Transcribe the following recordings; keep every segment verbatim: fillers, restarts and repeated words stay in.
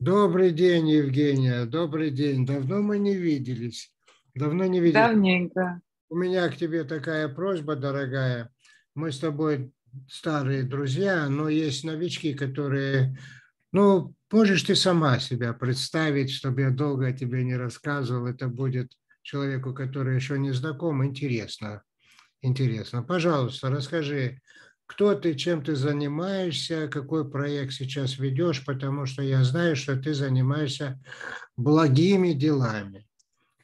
Добрый день, Евгения. Добрый день. Давно мы не виделись. Давно не виделись. Давненько. У меня к тебе такая просьба, дорогая. Мы с тобой старые друзья, но есть новички, которые... Ну, можешь ты сама себя представить, чтобы я долго о тебе не рассказывал. Это будет человеку, который еще не знаком, интересно. Интересно. Пожалуйста, расскажи, кто ты, чем ты занимаешься, какой проект сейчас ведешь, потому что я знаю, что ты занимаешься благими делами.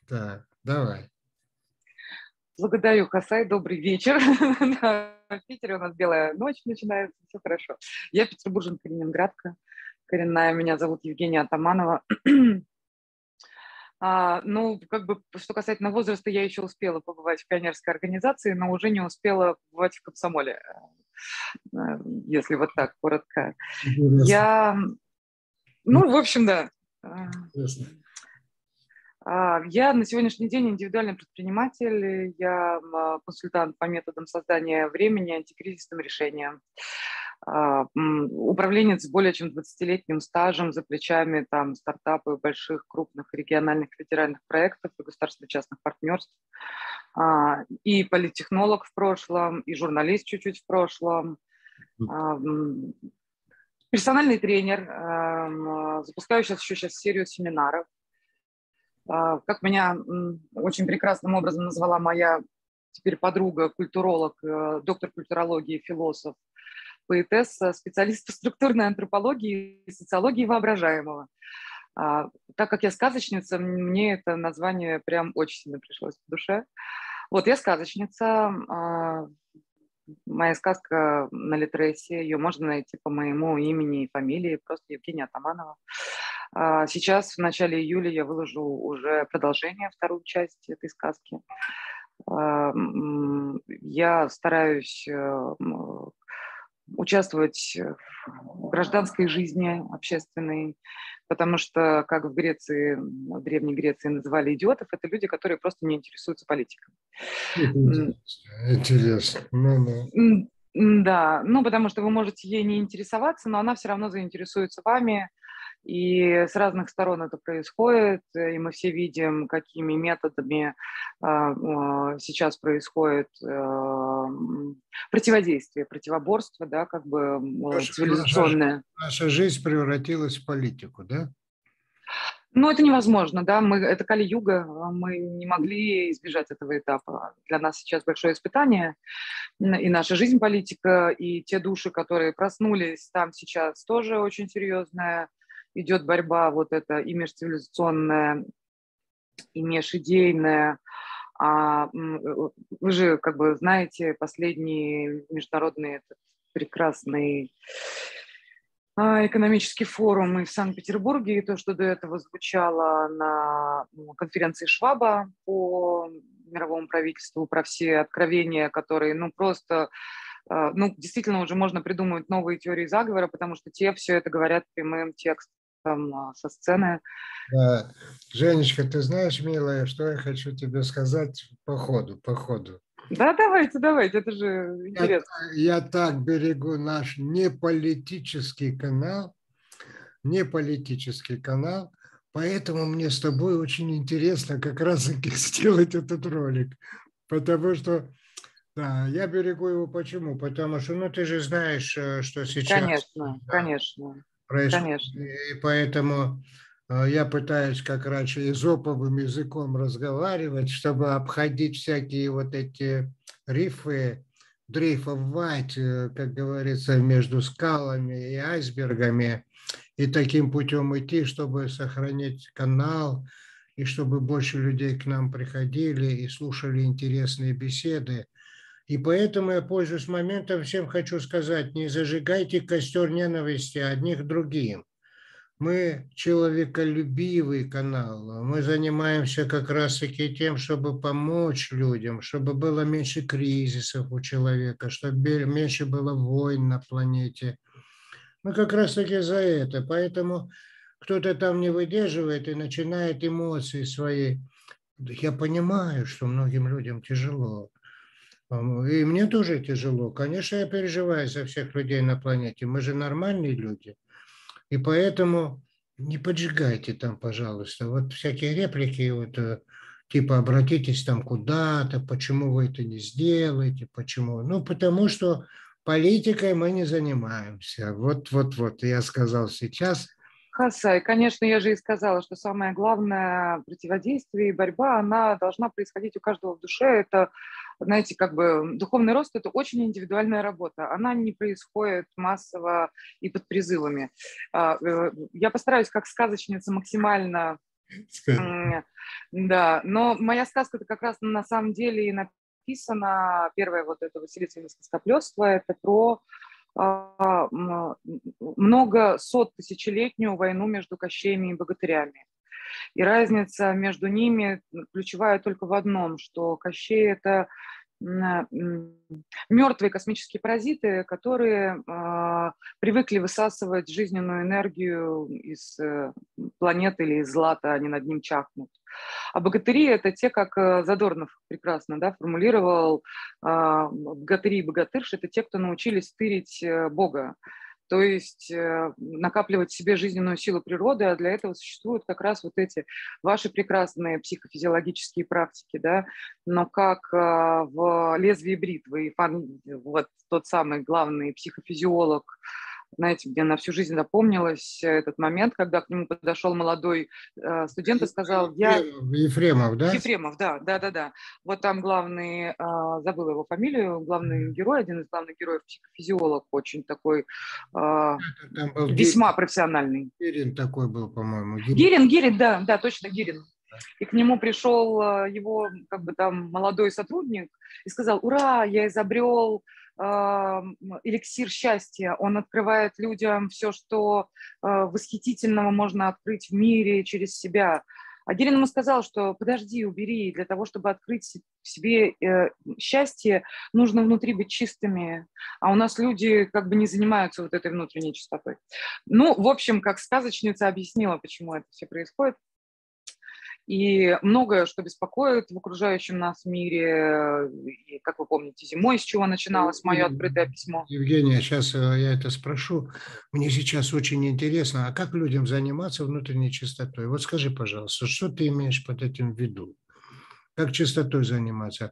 Так, давай. Благодарю, Хасай. Добрый вечер. В Питере у нас белая ночь начинается, все хорошо. Я петербурженка, ленинградка коренная. Меня зовут Евгения Атаманова. А, ну, как бы, что касательно возраста, я еще успела побывать в пионерской организации, но уже не успела побывать в комсомоле, если вот так коротко. Интересно. Я, ну, в общем, да. Интересно. Я на сегодняшний день индивидуальный предприниматель, я консультант по методам создания времени, антикризисным решениям. Управленец с более чем двадцатилетним стажем, за плечами там стартапы больших, крупных региональных федеральных проектов и государственно-частных партнерств, и политтехнолог в прошлом, и журналист чуть-чуть в прошлом, персональный тренер, запускаю сейчас еще сейчас серию семинаров. Как меня очень прекрасным образом назвала моя теперь подруга, культуролог, доктор культурологии, философ, поэтесса, специалист по структурной антропологии и социологии воображаемого. А, так как я сказочница, мне это название прям очень сильно пришлось по душе. Вот я сказочница, а, моя сказка на ЛитРесе, ее можно найти по моему имени и фамилии, просто Евгения Атаманова. А, сейчас в начале июля я выложу уже продолжение, вторую часть этой сказки. А, я стараюсь... участвовать в гражданской жизни общественной, потому что, как в Греции, в Древней Греции называли идиотов, это люди, которые просто не интересуются политикой. Интересно. Интересно. Ну, ну. Да, ну потому что вы можете ей не интересоваться, но она все равно заинтересуется вами, и с разных сторон это происходит, и мы все видим, какими методами э, сейчас происходит э, противодействие, противоборство, да, как бы наша, цивилизационное. Наша, наша жизнь превратилась в политику, да? Ну, это невозможно, да, мы, это Кали-Юга, мы не могли избежать этого этапа. Для нас сейчас большое испытание, и наша жизнь политика, и те души, которые проснулись там сейчас, тоже очень серьезная. Идет борьба вот эта и межцивилизационная, и межидейная. А вы же, как бы, знаете, последний международный этот прекрасный экономический форум и в Санкт-Петербурге, и то, что до этого звучало на конференции Шваба по мировому правительству, про все откровения, которые, ну, просто, ну, действительно уже можно придумывать новые теории заговора, потому что те все это говорят прямым текстом со сцены. Да. Женечка, ты знаешь, милая, что я хочу тебе сказать по ходу, по ходу. Да, давайте, давайте, это же интересно. Я, я так берегу наш неполитический канал, неполитический канал, поэтому мне с тобой очень интересно как раз сделать этот ролик, потому что, да, я берегу его почему? Потому что, ну, ты же знаешь, что сейчас... Конечно, да, конечно, происходит, конечно. И поэтому... Я пытаюсь, как раньше, эзоповым языком разговаривать, чтобы обходить всякие вот эти рифы, дрейфовать, как говорится, между скалами и айсбергами, и таким путем идти, чтобы сохранить канал, и чтобы больше людей к нам приходили и слушали интересные беседы. И поэтому я пользуюсь моментом, всем хочу сказать, не зажигайте костер ненависти одних другим. Мы человеколюбивый канал, мы занимаемся как раз-таки тем, чтобы помочь людям, чтобы было меньше кризисов у человека, чтобы меньше было войн на планете. Мы как раз-таки за это, поэтому кто-то там не выдерживает и начинает эмоции свои. Я понимаю, что многим людям тяжело. И мне тоже тяжело. Конечно, я переживаю за всех людей на планете, мы же нормальные люди. И поэтому не поджигайте там, пожалуйста. Вот всякие реплики, вот, типа, обратитесь там куда-то, почему вы это не сделаете, почему. Ну, потому что политикой мы не занимаемся. Вот, вот, вот, я сказал сейчас. Хасай, конечно, я же и сказала, что самое главное противодействие и борьба, она должна происходить у каждого в душе. Это, знаете, как бы духовный рост – это очень индивидуальная работа. Она не происходит массово и под призывами. Я постараюсь как сказочница максимально… Да, но моя сказка-то как раз на самом деле и написана. Первая вот эта «ВасиЛисины сказкоплётства» – это про… много сот тысячелетнюю войну между кощеями и богатырями. И разница между ними ключевая только в одном, что кощей – это мертвые космические паразиты, которые привыкли высасывать жизненную энергию из планеты или из злата, они над ним чахнут. А богатыри – это те, как Задорнов прекрасно, да, формулировал, богатыри и богатырши – это те, кто научились тырить Бога, то есть накапливать в себе жизненную силу природы, а для этого существуют как раз вот эти ваши прекрасные психофизиологические практики, да, но как в лезвии бритвы, вот тот самый главный психофизиолог, знаете, где на всю жизнь запомнилась этот момент, когда к нему подошел молодой э, студент и сказал: я… Ефремов, да? Ефремов, да, да, да, да. Вот там главный, э, забыла его фамилию, главный герой, один из главных героев, психофизиолог, очень такой, э, весьма Герин, профессиональный. Герин такой был, по-моему. Герин. Герин, Герин, да, да, точно, Герин. И к нему пришел его, как бы там, молодой сотрудник и сказал: ура, я изобрел эликсир счастья, он открывает людям все, что восхитительного можно открыть в мире через себя. А Герин ему сказал, что подожди, убери, для того, чтобы открыть в себе счастье, нужно внутри быть чистыми, а у нас люди как бы не занимаются вот этой внутренней чистотой. Ну, в общем, как сказочница объяснила, почему это все происходит. И многое, что беспокоит в окружающем нас мире, и, как вы помните, зимой, с чего начиналось мое открытое письмо. Евгения, сейчас я это спрошу. Мне сейчас очень интересно, а как людям заниматься внутренней чистотой? Вот скажи, пожалуйста, что ты имеешь под этим в виду? Как чистотой заниматься?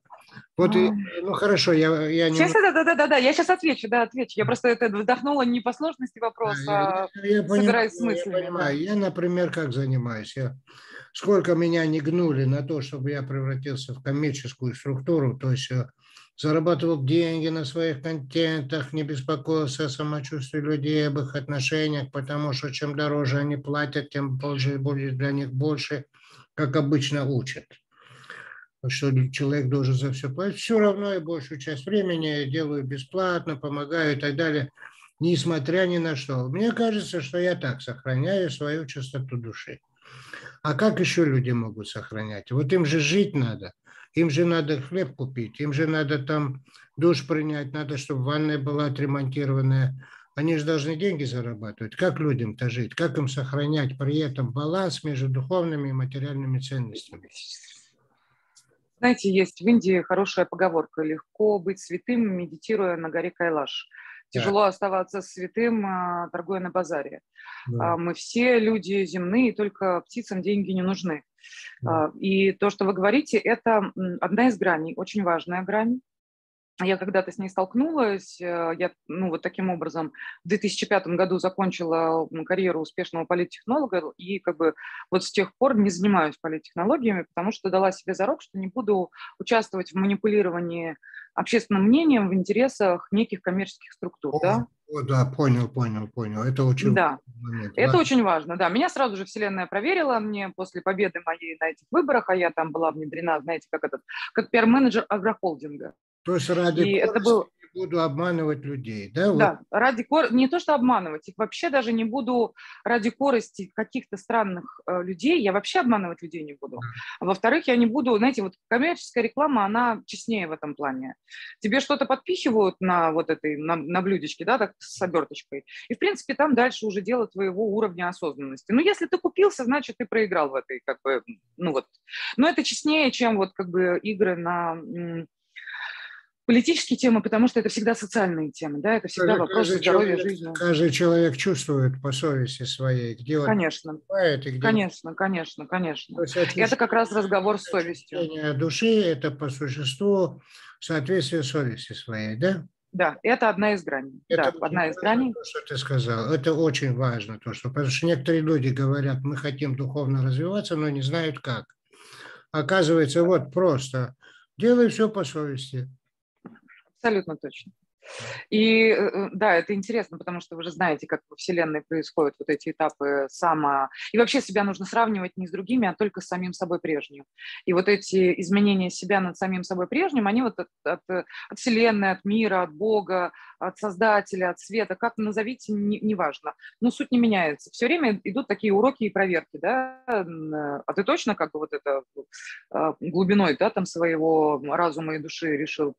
Вот, и, ну хорошо, я, я не... Сейчас, да, да, да, да, я сейчас отвечу, да, отвечу. Я просто это вдохнула не по сложности вопроса, а я, я собираюсь с мыслями. Я понимаю, да. Я, например, как занимаюсь? Я... Сколько меня не гнули на то, чтобы я превратился в коммерческую структуру, то есть зарабатывал деньги на своих контентах, не беспокоился о самочувствии людей, об их отношениях, потому что чем дороже они платят, тем больше будет для них больше, как обычно учат. Что человек должен за все платить. Все равно я большую часть времени я делаю бесплатно, помогаю и так далее, несмотря ни на что. Мне кажется, что я так сохраняю свою чистоту души. А как еще люди могут сохранять? Вот им же жить надо, им же надо хлеб купить, им же надо там душ принять, надо, чтобы ванная была отремонтированная. Они же должны деньги зарабатывать. Как людям-то жить? Как им сохранять при этом баланс между духовными и материальными ценностями? Знаете, есть в Индии хорошая поговорка: легко быть святым, медитируя на горе Кайлаш. Тяжело оставаться святым, торгуя на базаре. Да. Мы все люди земные, только птицам деньги не нужны. Да. И то, что вы говорите, это одна из граней, очень важная грань. Я когда-то с ней столкнулась. Я, ну, вот таким образом в две тысячи пятом году закончила карьеру успешного политтехнолога и как бы вот с тех пор не занимаюсь политтехнологиями, потому что дала себе зарок, что не буду участвовать в манипулировании общественным мнением в интересах неких коммерческих структур, о, да? О, да, понял, понял, понял. Это очень, да. Момент, это да? Очень важно, да. Меня сразу же Вселенная проверила, мне после победы моей на этих выборах, а я там была внедрена, знаете, как этот, как пиар-менеджер агрохолдинга. То есть ради и это был... не буду обманывать людей, да? Да, вот. Ради кор... не то, что обманывать, их вообще даже не буду ради корости каких-то странных э, людей, я вообще обманывать людей не буду. А во-вторых, я не буду, знаете, вот коммерческая реклама, она честнее в этом плане. Тебе что-то подпихивают на вот этой, на, на блюдечке, да, так с оберточкой, и, в принципе, там дальше уже дело твоего уровня осознанности. Ну, если ты купился, значит, ты проиграл в этой, как бы, ну вот. Но это честнее, чем вот, как бы, игры на... политические темы, потому что это всегда социальные темы, да, это всегда вопрос здоровья, жизни. Каждый человек чувствует по совести своей, где он бывает и где он... Конечно, конечно, конечно. Это как раз разговор с совестью. Души – это по существу соответствие совести своей, да? Да, это одна из граней. Это да, одна из граней. То, что ты сказал, это очень важно, то, что, потому что некоторые люди говорят, мы хотим духовно развиваться, но не знают как. Оказывается, вот просто делай все по совести. Абсолютно точно. И да, это интересно, потому что вы же знаете, как во Вселенной происходят вот эти этапы само... И вообще себя нужно сравнивать не с другими, а только с самим собой прежним. И вот эти изменения себя над самим собой прежним, они вот от, от, от Вселенной, от мира, от Бога, от Создателя, от света, как назовите, неважно. Но суть не меняется. Все время идут такие уроки и проверки, да? А ты точно как бы вот это глубиной, да, там своего разума и души решил?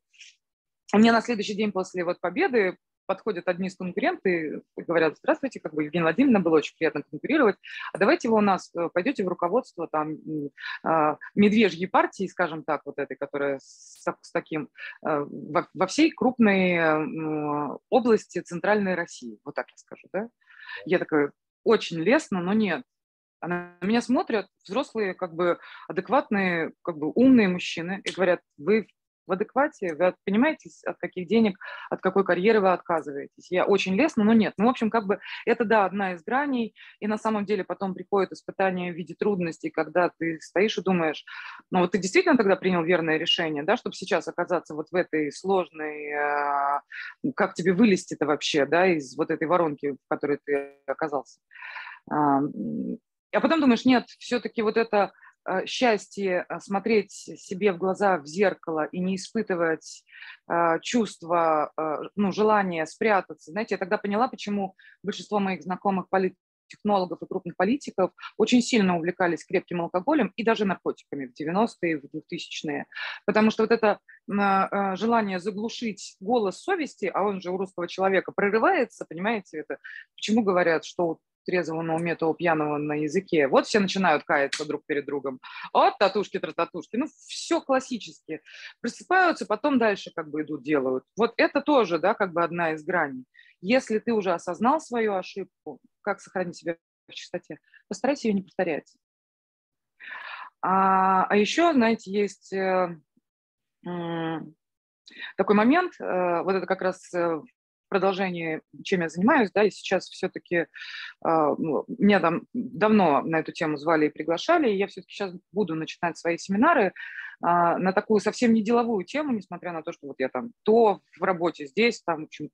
У меня на следующий день после вот победы подходят одни из конкуренты и говорят: здравствуйте, как бы, Евгения Владимировна, было очень приятно конкурировать, а давайте вы у нас пойдете в руководство там медвежьей партии, скажем так, вот этой, которая с, с таким, во всей крупной области Центральной России, вот так я скажу, да? Я такая, очень лестно, но нет. На меня смотрят взрослые, как бы, адекватные, как бы, умные мужчины и говорят: вы в адеквате, вы понимаете, от каких денег, от какой карьеры вы отказываетесь. Я очень лестно, но нет. Ну, в общем, как бы это, да, одна из граней, и на самом деле потом приходит испытание в виде трудностей, когда ты стоишь и думаешь, ну, вот ты действительно тогда принял верное решение, да, чтобы сейчас оказаться вот в этой сложной, э, как тебе вылезти-то вообще, да, из вот этой воронки, в которой ты оказался. А потом думаешь, нет, все-таки вот это... счастье смотреть себе в глаза, в зеркало и не испытывать э, чувства, э, ну, желания спрятаться. Знаете, я тогда поняла, почему большинство моих знакомых политтехнологов и крупных политиков очень сильно увлекались крепким алкоголем и даже наркотиками в девяностые, в двухтысячные. Потому что вот это э, желание заглушить голос совести, а он же у русского человека прорывается, понимаете, это почему говорят, что... трезвого на уме, того пьяного на языке. Вот все начинают каяться друг перед другом. От татушки, трататушки. Ну, все классически. Просыпаются, потом дальше как бы идут, делают. Вот это тоже, да, как бы одна из граней. Если ты уже осознал свою ошибку, как сохранить себя в чистоте, постарайся ее не повторять. А, а еще, знаете, есть... Э, э, такой момент, э, вот это как раз... Э, продолжение, чем я занимаюсь, да, и сейчас все-таки э, меня там давно на эту тему звали и приглашали, и я все-таки сейчас буду начинать свои семинары э, на такую совсем не деловую тему, несмотря на то, что вот я там то в работе здесь, там, в общем,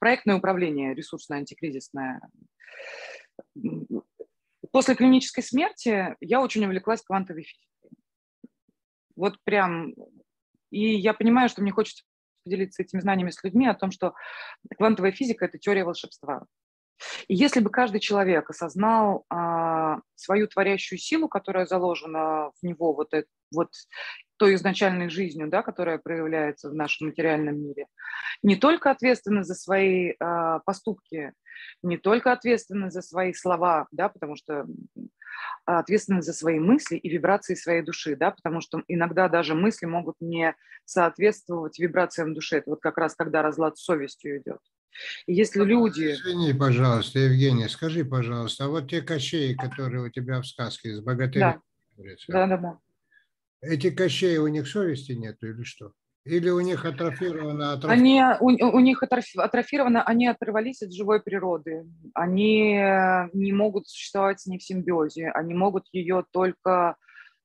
проектное управление, ресурсное, антикризисное. После клинической смерти я очень увлеклась квантовой физикой. Вот прям, и я понимаю, что мне хочется поделиться этими знаниями с людьми о том, что квантовая физика – это теория волшебства. И если бы каждый человек осознал а, свою творящую силу, которая заложена в него вот, это, вот той изначальной жизнью, да, которая проявляется в нашем материальном мире, не только ответственна за свои а, поступки, не только ответственна за свои слова, да, потому что ответственна за свои мысли и вибрации своей души, да, потому что иногда даже мысли могут не соответствовать вибрациям души. Это вот как раз когда разлад с совестью идет. И если люди... Извини, пожалуйста, Евгения, скажи, пожалуйста, а вот те кощеи, которые у тебя в сказке из богатыря, да. Да, да, да. Эти кощеи, у них совести нету или что? Или у них атрофировано? атрофировано? Они, у, у них атрофировано, они оторвались от живой природы. Они не могут существовать с ней в симбиозе. Они могут ее только,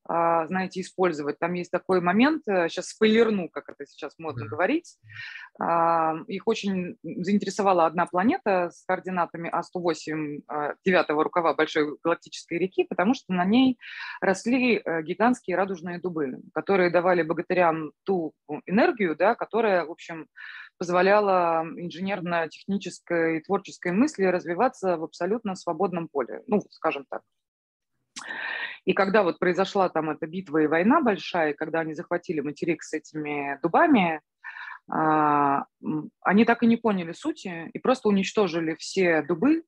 знаете, использовать. Там есть такой момент, сейчас спойлерну, как это сейчас модно говорить. Их очень заинтересовала одна планета с координатами А сто восемь девятого рукава Большой Галактической реки, потому что на ней росли гигантские радужные дубы, которые давали богатырям ту энергию, да, которая, в общем, позволяла инженерно-технической и творческой мысли развиваться в абсолютно свободном поле, ну, скажем так. И когда вот произошла там эта битва и война большая, и когда они захватили материк с этими дубами, а, они так и не поняли сути и просто уничтожили все дубы,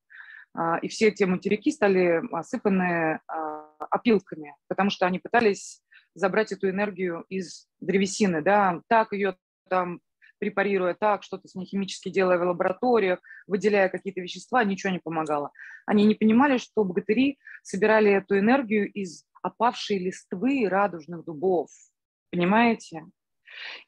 а, и все те материки стали осыпаны а, опилками, потому что они пытались забрать эту энергию из древесины, да, так ее там препарируя так, что-то с ней химически делая в лабораториях, выделяя какие-то вещества, ничего не помогало. Они не понимали, что богатыри собирали эту энергию из опавшей листвы радужных дубов. Понимаете?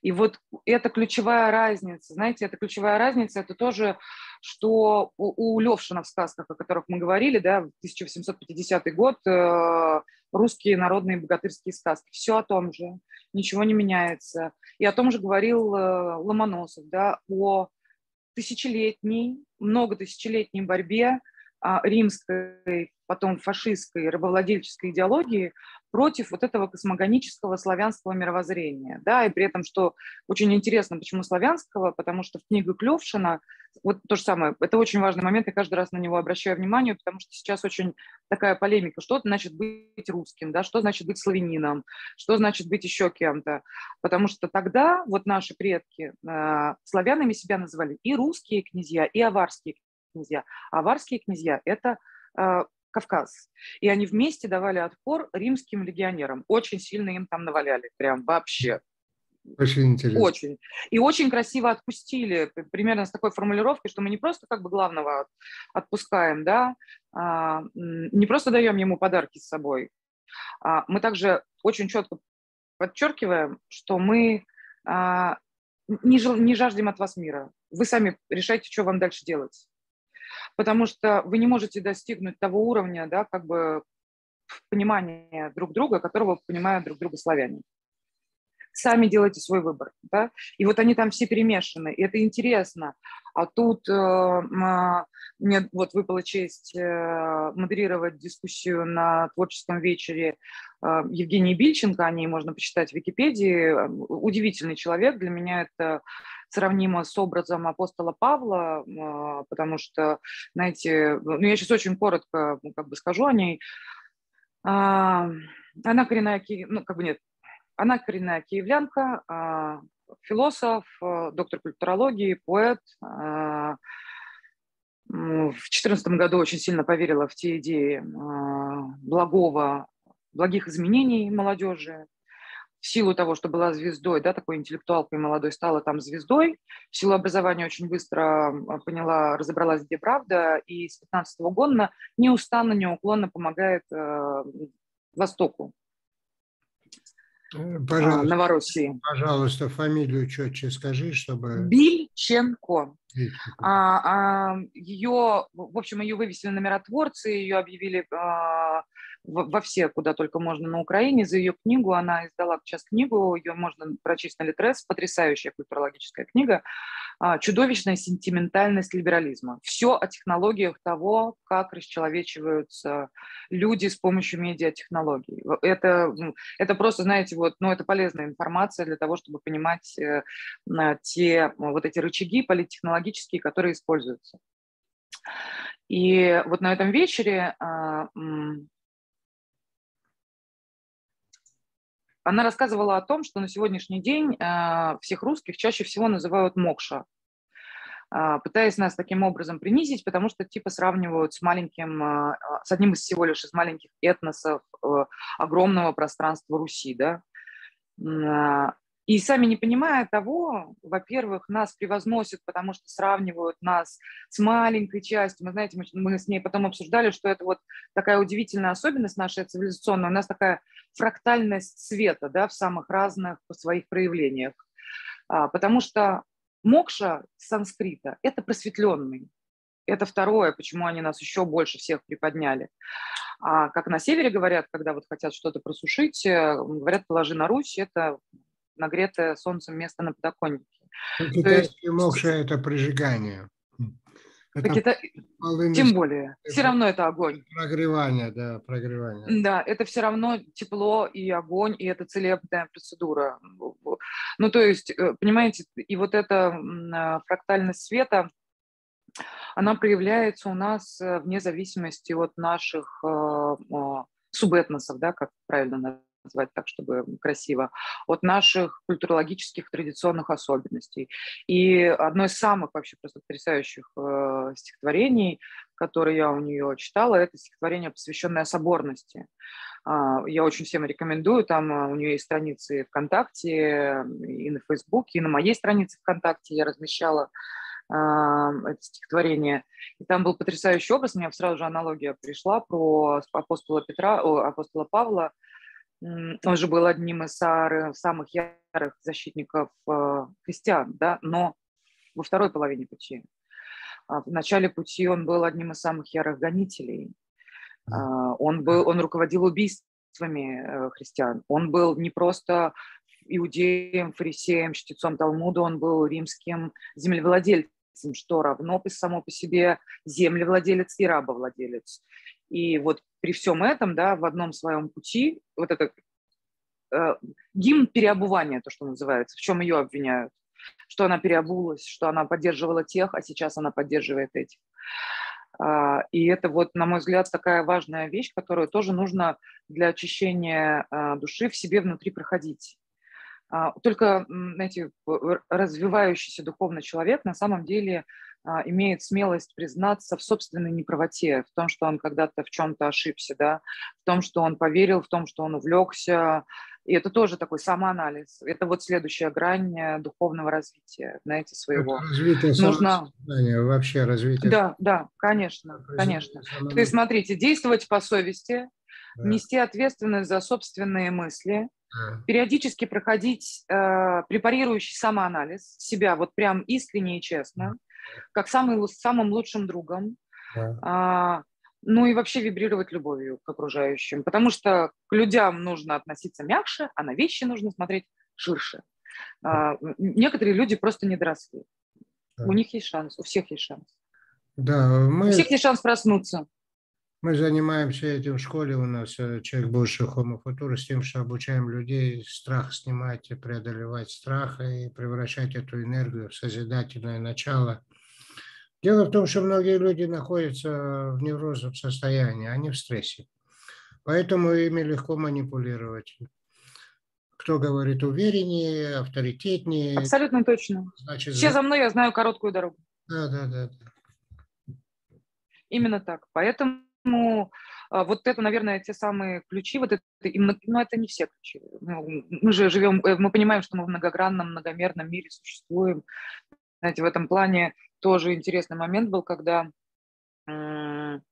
И вот это ключевая разница. Знаете, это ключевая разница, это тоже, что у, у Левшина в сказках, о которых мы говорили, да, тысяча восемьсот пятидесятый год, э, русские народные богатырские сказки. Все о том же, ничего не меняется. И о том же говорил э, Ломоносов, да, о тысячелетней, многотысячелетней борьбе э, римской, потом фашистской, рабовладельческой идеологии против вот этого космогонического славянского мировоззрения. Да, и при этом, что очень интересно, почему славянского, потому что в книге Клевшина, вот то же самое, это очень важный момент, я каждый раз на него обращаю внимание, потому что сейчас очень такая полемика, что значит быть русским, да, что значит быть славянином, что значит быть еще кем-то, потому что тогда вот наши предки э, славянами себя называли и русские князья, и аварские князья. Аварские князья – это э, Кавказ. И они вместе давали отпор римским легионерам. Очень сильно им там наваляли. Прям вообще. Очень интересно. Очень. И очень красиво отпустили. Примерно с такой формулировкой, что мы не просто как бы главного отпускаем, да, а, не просто даем ему подарки с собой. А, мы также очень четко подчеркиваем, что мы а, не, не жаждем от вас мира. Вы сами решайте, что вам дальше делать. Потому что вы не можете достигнуть того уровня, да, как бы понимания друг друга, которого понимают друг друга славяне. Сами делайте свой выбор. Да? И вот они там все перемешаны, и это интересно. А тут э, мне вот выпала честь э, модерировать дискуссию на творческом вечере э, Евгении Бильченко, о ней можно почитать в Википедии. Удивительный человек, для меня это сравнимо с образом апостола Павла, э, потому что, знаете, ну, я сейчас очень коротко как бы скажу о ней. Э, она коренная, ну как бы нет, Она коренная киевлянка, философ, доктор культурологии, поэт. В две тысячи четырнадцатом году очень сильно поверила в те идеи благого, благих изменений молодежи. В силу того, что была звездой, да, такой интеллектуалкой молодой, стала там звездой. В силу образования очень быстро поняла, разобралась, где правда. И с две тысячи пятнадцатого года неустанно, неуклонно помогает Востоку. Пожалуйста, Новороссии. Пожалуйста, фамилию четче скажи, чтобы... Бильченко. Бильченко. А, а, ее, в общем, ее вывесили на миротворцы, ее объявили а, во, во все, куда только можно на Украине, за ее книгу. Она издала сейчас книгу, ее можно прочесть на ЛитРес, потрясающая культурологическая книга «Чудовищная сентиментальность либерализма». Все о технологиях того, как расчеловечиваются люди с помощью медиатехнологий. Это, это просто, знаете, вот, ну, это полезная информация для того, чтобы понимать э, те вот эти рычаги политтехнологические, которые используются. И вот на этом вечере э, Она рассказывала о том, что на сегодняшний день э, всех русских чаще всего называют мокша, э, пытаясь нас таким образом принизить, потому что типа сравнивают с маленьким, э, с одним из всего лишь из маленьких этносов э, огромного пространства Руси, да. Э, и сами не понимая того, во-первых, нас превозносят, потому что сравнивают нас с маленькой частью. Мы, знаете, мы, мы с ней потом обсуждали, что это вот такая удивительная особенность нашей цивилизационной. У нас такая фрактальность света, да, в самых разных по своих проявлениях. А, потому что мокша с санскрита – это просветленный. Это второе, почему они нас еще больше всех приподняли. А как на севере говорят, когда вот хотят что-то просушить, говорят, положи на Русь – это... нагретое солнцем место на подоконнике. Китайский мокша – это прижигание. Это кита... Тем более. Все равно это огонь. Прогревание, да, прогревание. Да, это все равно тепло и огонь, и это целебная процедура. Ну, то есть, понимаете, и вот эта фрактальность света, она проявляется у нас вне зависимости от наших субэтносов, да, как правильно назвать. назвать так, чтобы красиво, от наших культурологических традиционных особенностей. И одно из самых вообще просто потрясающих э, стихотворений который я у нее читала, это стихотворение, посвященное соборности. Я очень всем рекомендую, там у нее есть страницы ВКонтакте, и на Фейсбуке, и на моей странице ВКонтакте я размещала это стихотворение. И там был потрясающий образ, мне сразу же аналогия пришла про апостола Петра, о, апостола Павла. Он же был одним из самых ярых защитников христиан, да? Но во второй половине пути. В начале пути он был одним из самых ярых гонителей. Он, был, он руководил убийствами христиан. Он был не просто иудеем, фарисеем, чтецом Талмуда, он был римским землевладельцем, что равно само по себе землевладелец и рабовладелец. И вот при всем этом, да, в одном своем пути, вот это э, гимн переобувания, то, что называется, в чем ее обвиняют, что она переобулась, что она поддерживала тех, а сейчас она поддерживает этих. Э, и это, вот, на мой взгляд, такая важная вещь, которую тоже нужно для очищения э, души в себе внутри проходить. Э, только, знаете, развивающийся духовный человек на самом деле имеет смелость признаться в собственной неправоте, в том, что он когда-то в чем-то ошибся, да, в том, что он поверил, в том, что он увлекся. И это тоже такой самоанализ. Это вот следующая грань духовного развития, знаете, своего. Это развитие нужно... самосознания, вообще развитие. Да, да, конечно, конечно. То есть, смотрите, действовать по совести, да, нести ответственность за собственные мысли, да, периодически проходить э, препарирующий самоанализ себя, вот прям искренне и честно, да, как самый, самым лучшим другом, да, а, ну и вообще вибрировать любовью к окружающим, потому что к людям нужно относиться мягче, а на вещи нужно смотреть ширше. А, некоторые люди просто не доросли. Да. У них есть шанс, у всех есть шанс. Да, мы... У всех есть шанс проснуться. Мы занимаемся этим в школе, у нас человек бывший хомо-футур, с тем, что обучаем людей страх снимать и преодолевать страх и превращать эту энергию в созидательное начало. Дело в том, что многие люди находятся в неврозном состоянии, они в стрессе. Поэтому ими легко манипулировать. Кто говорит увереннее, авторитетнее. Абсолютно точно. Значит, все за мной, я знаю короткую дорогу. Да, да, да. Именно так. Поэтому Ну, вот это, наверное, те самые ключи, вот это, но это не все ключи. Мы же живем, мы понимаем, что мы в многогранном, многомерном мире существуем. Знаете, в этом плане тоже интересный момент был, когда для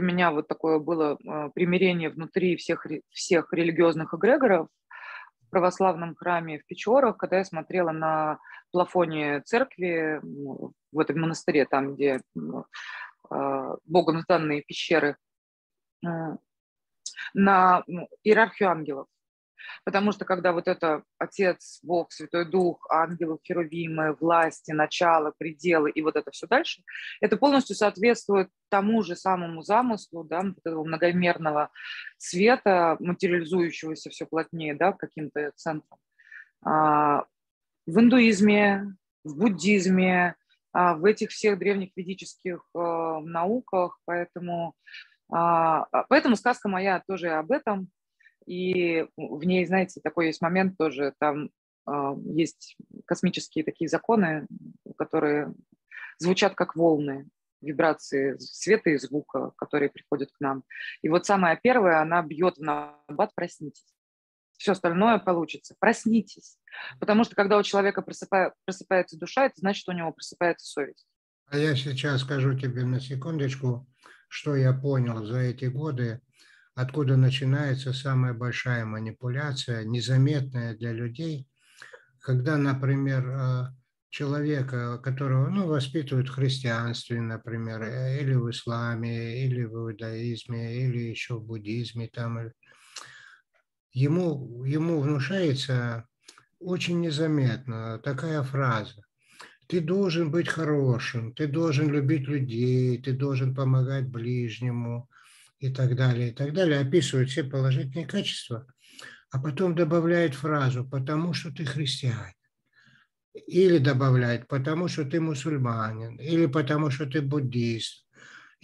меня вот такое было примирение внутри всех, всех религиозных эгрегоров в православном храме в Печорах, когда я смотрела на плафоне церкви в этом монастыре, там, где... Богом данные пещеры, на иерархию ангелов. Потому что когда вот это Отец, Бог, Святой Дух, ангелы, херувимы, власти, начало, пределы и вот это все дальше, это полностью соответствует тому же самому замыслу, да, этого многомерного света, материализующегося все плотнее, да, каким-то центром. В индуизме, в буддизме, в этих всех древних ведических э, науках, поэтому, э, поэтому сказка моя тоже об этом, и в ней, знаете, такой есть момент тоже, там э, есть космические такие законы, которые звучат как волны, вибрации света и звука, которые приходят к нам. И вот самая первая, она бьет в набат «Проснитесь». Все остальное получится. Проснитесь. Потому что, когда у человека просыпая, просыпается душа, это значит, у него просыпается совесть. А я сейчас скажу тебе на секундочку, что я понял за эти годы, откуда начинается самая большая манипуляция, незаметная для людей, когда, например, человека, которого, ну, воспитывают в христианстве, например, или в исламе, или в иудаизме, или еще в буддизме, там... Ему, ему внушается очень незаметно такая фраза: ты должен быть хорошим, ты должен любить людей, ты должен помогать ближнему и так далее, и так далее. Описывает все положительные качества, а потом добавляет фразу «потому что ты христианин». Или добавляет «потому что ты мусульманин», или «потому что ты буддист».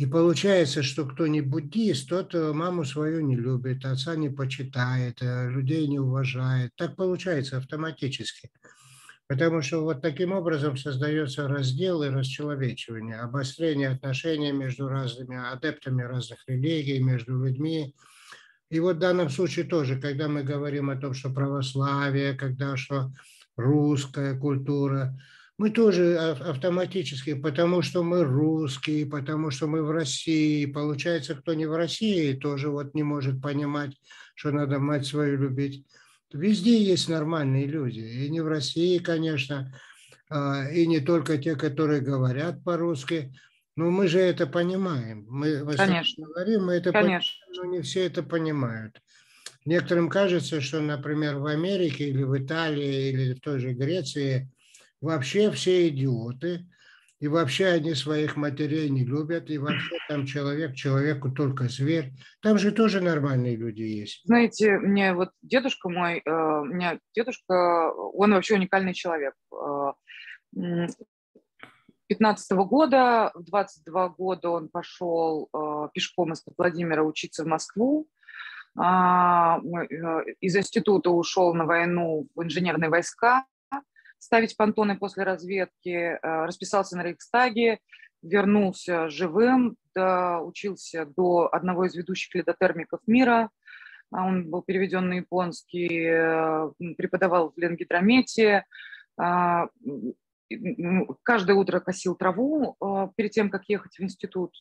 И получается, что кто не буддист, тот маму свою не любит, отца не почитает, людей не уважает. Так получается автоматически. Потому что вот таким образом создается раздел и расчеловечивание, обострение отношений между разными адептами разных религий, между людьми. И вот в данном случае тоже, когда мы говорим о том, что православие, когда что русская культура, мы тоже автоматически, потому что мы русские, потому что мы в России. Получается, кто не в России, тоже вот не может понимать, что надо мать свою любить. Везде есть нормальные люди. И не в России, конечно, и не только те, которые говорят по-русски. Но мы же это понимаем. Мы, конечно. Говорим, мы это конечно. Понимаем, но не все это понимают. Некоторым кажется, что, например, в Америке или в Италии, или в той же Греции вообще все идиоты, и вообще они своих матерей не любят, и вообще там человек, человеку только зверь. Там же тоже нормальные люди есть. Знаете, мне вот дедушка мой, у меня дедушка, он вообще уникальный человек. пятнадцатого года, в двадцать два года он пошел пешком из Владимира учиться в Москву. Из института ушел на войну в инженерные войска. Ставить понтоны после разведки, расписался на Рейхстаге, вернулся живым, да, учился до одного из ведущих ледотермиков мира. Он был переведен на японский, преподавал в Ленгидромете. Каждое утро косил траву перед тем, как ехать в институт,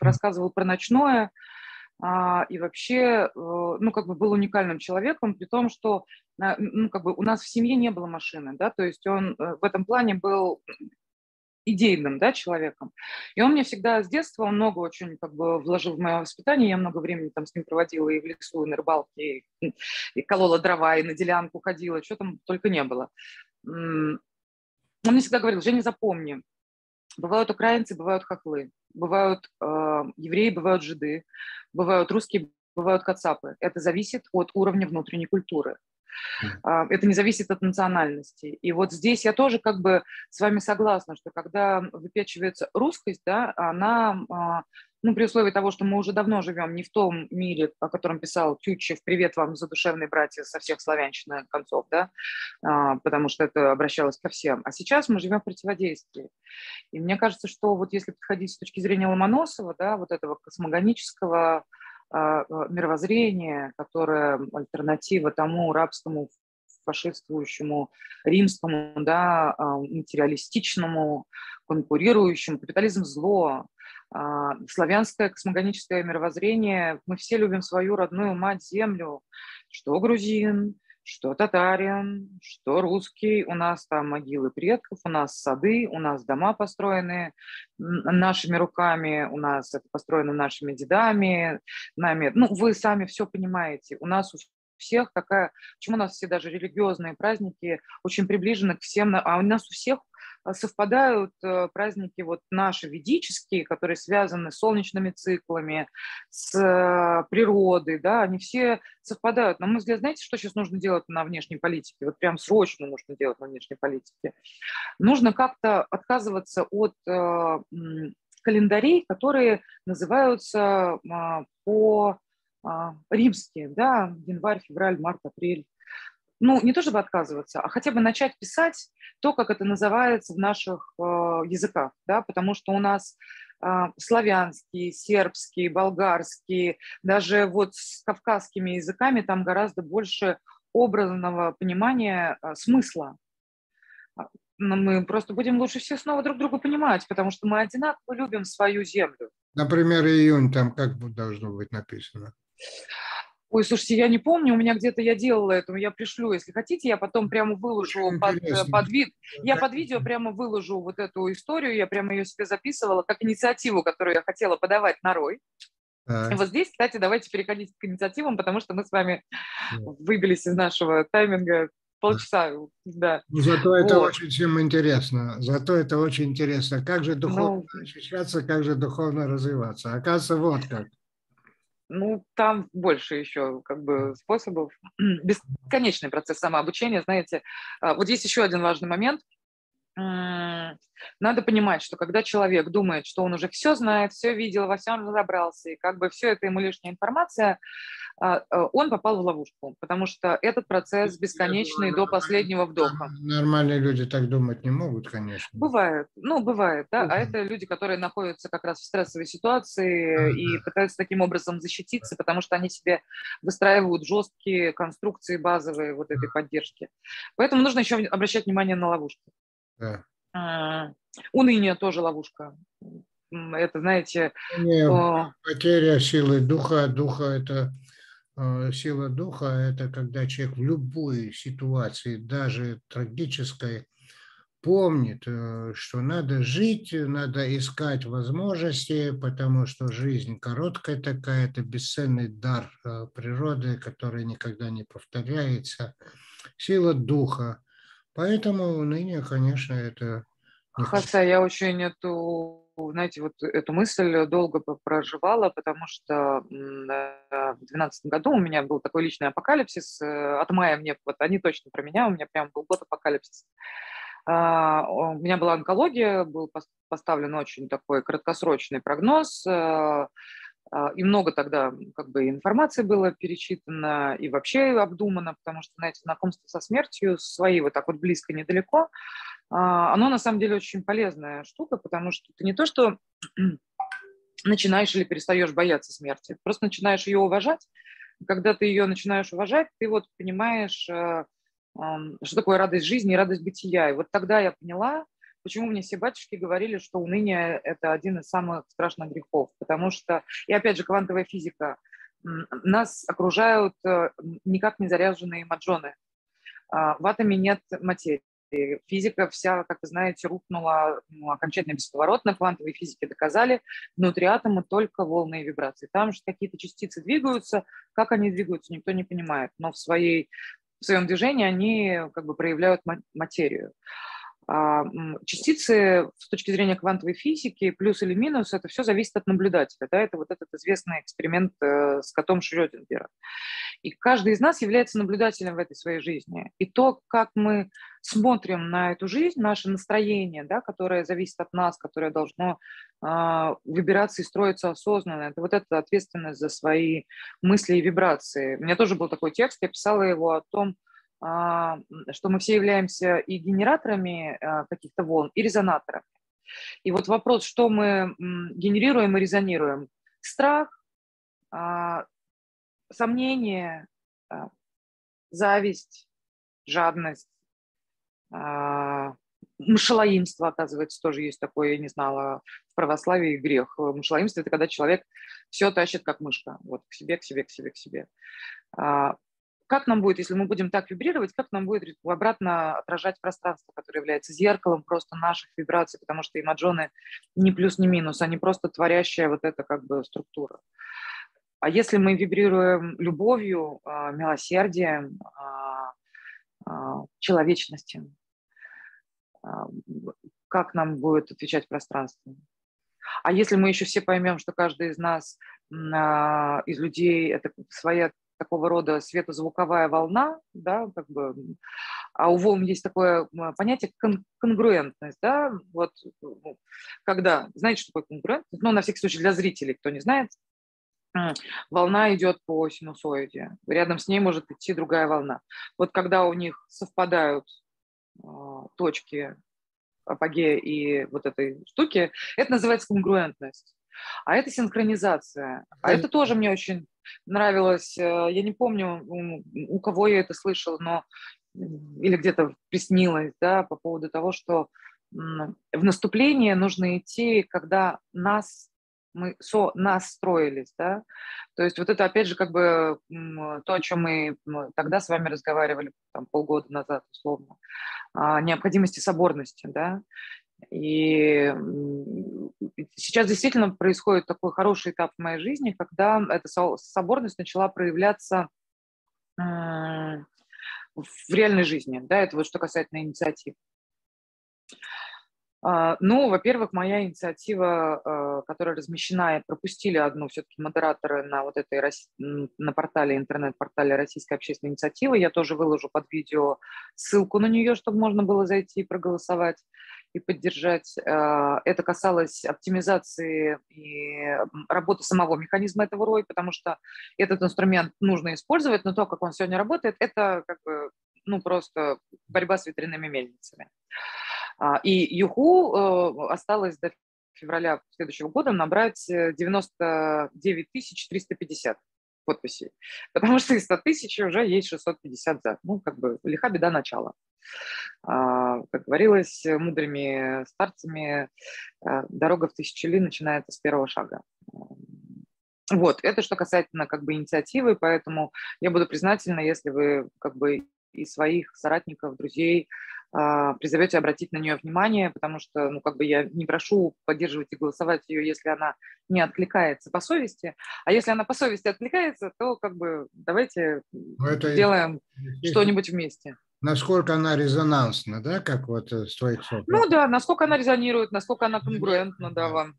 рассказывал про ночное. И вообще, ну, как бы был уникальным человеком, при том, что, ну, как бы у нас в семье не было машины, да, то есть он в этом плане был идейным, да, человеком. И он мне всегда с детства, он много очень, как бы, вложил в мое воспитание, я много времени там с ним проводила и в лесу, и на рыбалке, и, и колола дрова, и на делянку ходила, что там только не было. Он мне всегда говорил: Женя, запомни, бывают украинцы, бывают хохлы, бывают э, евреи, бывают жиды, бывают русские, бывают кацапы. Это зависит от уровня внутренней культуры. Э, это не зависит от национальности. И вот здесь я тоже как бы с вами согласна, что когда выпячивается русскость, да, она, э, ну, при условии того, что мы уже давно живем не в том мире, о котором писал Тютчев, привет вам, задушевные братья со всех славянщины концов, да, э, потому что это обращалось ко всем. А сейчас мы живем в противодействии. И мне кажется, что вот если подходить с точки зрения Ломоносова, да, вот этого космогонического э, мировоззрения, которое альтернатива тому рабскому, фашистствующему, римскому, да, э, материалистичному, конкурирующему, капитализм зло, э, славянское космогоническое мировоззрение, мы все любим свою родную мать землю, что грузин, что татарин, что русский, у нас там могилы предков, у нас сады, у нас дома построены нашими руками, у нас это построено нашими дедами, нами. Ну, вы сами все понимаете, у нас у всех такая, почему у нас все даже религиозные праздники очень приближены к всем, а у нас у всех совпадают праздники вот наши ведические, которые связаны с солнечными циклами, с природой, да, они все совпадают. На мой взгляд, знаете, что сейчас нужно делать на внешней политике? Вот прям срочно нужно делать на внешней политике. Нужно как-то отказываться от э, календарей, которые называются э, по-римски, э, да, январь, февраль, март, апрель. Ну, не то чтобы отказываться, а хотя бы начать писать то, как это называется в наших э, языках, да, потому что у нас э, славянский, сербский, болгарский, даже вот с кавказскими языками там гораздо больше образного понимания э, смысла. Но мы просто будем лучше все снова друг друга понимать, потому что мы одинаково любим свою землю. Например, июнь там как должно быть написано? Ой, слушайте, я не помню, у меня где-то я делала это, я пришлю, если хотите, я потом прямо выложу под, под вид, я под видео прямо выложу вот эту историю, я прямо ее себе записывала как инициативу, которую я хотела подавать на Рой. А. Вот здесь, кстати, давайте переходить к инициативам, потому что мы с вами выбились из нашего тайминга полчаса, да. Зато вот. Это очень всем интересно, зато это очень интересно, как же духовно ну... ощущаться, как же духовно развиваться, оказывается, вот как. Ну, там больше еще как бы способов. Бесконечный процесс самообучения, знаете. Вот есть еще один важный момент. Надо понимать, что когда человек думает, что он уже все знает, все видел, во всем разобрался, и как бы все это ему лишняя информация, он попал в ловушку, потому что этот процесс бесконечный думаю, до последнего вдоха. Нормальные люди так думать не могут, конечно. Бывает, ну, бывает, да, угу. А это люди, которые находятся как раз в стрессовой ситуации угу. и пытаются таким образом защититься, потому что они себе выстраивают жесткие конструкции базовые вот этой угу. поддержки. Поэтому нужно еще обращать внимание на ловушки. Да. А, уныние тоже ловушка. Это, знаете... Не, о... Потеря силы духа, духа это... Сила духа – это когда человек в любой ситуации, даже трагической, помнит, что надо жить, надо искать возможности, потому что жизнь короткая такая, это бесценный дар природы, который никогда не повторяется. Сила духа. Поэтому уныние, конечно, это… Хаса, я очень эту, знаете, вот эту мысль долго проживала, потому что в двенадцатом году у меня был такой личный апокалипсис. От мая мне, вот они точно про меня, у меня прям был год апокалипсис. У меня была онкология, был поставлен очень такой краткосрочный прогноз. И много тогда как бы информации было перечитано и вообще обдумано, потому что, знаете, знакомство со смертью, свои вот так вот близко, недалеко, оно на самом деле очень полезная штука, потому что ты не то, что начинаешь или перестаешь бояться смерти, просто начинаешь ее уважать. Когда ты ее начинаешь уважать, ты вот понимаешь, что такое радость жизни и радость бытия. И вот тогда я поняла, почему мне все батюшки говорили, что уныние – это один из самых страшных грехов. Потому что, и опять же, квантовая физика, нас окружают никак не заряженные маджоны. В атоме нет материи. Физика вся, как вы знаете, рухнула ну, окончательно бесповоротно. Квантовые физики доказали, внутри атома только волны и вибрации. Там же какие-то частицы двигаются, как они двигаются, никто не понимает. Но в, своей, в своем движении они как бы проявляют материю. Частицы с точки зрения квантовой физики, плюс или минус, это все зависит от наблюдателя. Да? Это вот этот известный эксперимент с котом Шрёдингера. И каждый из нас является наблюдателем в этой своей жизни. И то, как мы смотрим на эту жизнь, наше настроение, да, которое зависит от нас, которое должно э, выбираться и строиться осознанно, это вот эта ответственность за свои мысли и вибрации. У меня тоже был такой текст, я писала его о том, что мы все являемся и генераторами каких-то волн, и резонаторами. И вот вопрос, что мы генерируем и резонируем. Страх, сомнение, зависть, жадность, мышелоимство, оказывается, тоже есть такое, я не знала, в православии грех. Мышелоимство – это когда человек все тащит как мышка, вот к себе, к себе, к себе, к себе. Как нам будет, если мы будем так вибрировать, как нам будет обратно отражать пространство, которое является зеркалом просто наших вибраций, потому что имаджоны ни плюс, ни минус, они просто творящая вот эта как бы структура. А если мы вибрируем любовью, милосердием, человечностью, как нам будет отвечать пространство? А если мы еще все поймем, что каждый из нас, из людей, это своя такого рода светозвуковая волна, да, как бы, а у волн есть такое понятие кон конгруентность, да, вот, когда, знаете, что такое конгруентность? Ну, на всякий случай для зрителей, кто не знает, волна идет по синусоиде, рядом с ней может идти другая волна. Вот когда у них совпадают э, точки апогея и вот этой штуки, это называется конгруентность. А это синхронизация. А это тоже мне очень нравилось. Я не помню, у кого я это слышала, но или где-то приснилось, да, по поводу того, что в наступление нужно идти, когда нас мы со нас строились, да. То есть вот это опять же как бы то, о чем мы тогда с вами разговаривали там, полгода назад, условно, о необходимости соборности, да. И сейчас действительно происходит такой хороший этап в моей жизни, когда эта соборность начала проявляться в реальной жизни. Да, это вот что касательно инициатив. Ну, во-первых, моя инициатива, которая размещена, пропустили одну все-таки модераторы на, вот этой, на портале, интернет-портале Российской общественной инициативы. Я тоже выложу под видео ссылку на нее, чтобы можно было зайти и проголосовать. и поддержать. Это касалось оптимизации и работы самого механизма этого РОИ, потому что этот инструмент нужно использовать, но то, как он сегодня работает, это как бы, ну, просто борьба с ветряными мельницами. И ЮХУ осталось до февраля следующего года набрать девяносто девять тысяч триста пятьдесят подписей, потому что из ста тысяч уже есть шестьсот пятьдесят за. Ну, как бы, лиха беда начала. Как говорилось, мудрыми старцами, дорога в тысячи ли начинается с первого шага. Вот, это что касательно, как бы, инициативы, поэтому я буду признательна, если вы, как бы, и своих соратников, друзей призовете обратить на нее внимание, потому что, ну, как бы, я не прошу поддерживать и голосовать ее, если она не откликается по совести, а если она по совести откликается, то, как бы, давайте сделаем что-нибудь вместе. Насколько она резонансна, да, как вот с твоих слов? Ну да, насколько она резонирует, насколько она конгруентна, да, вам.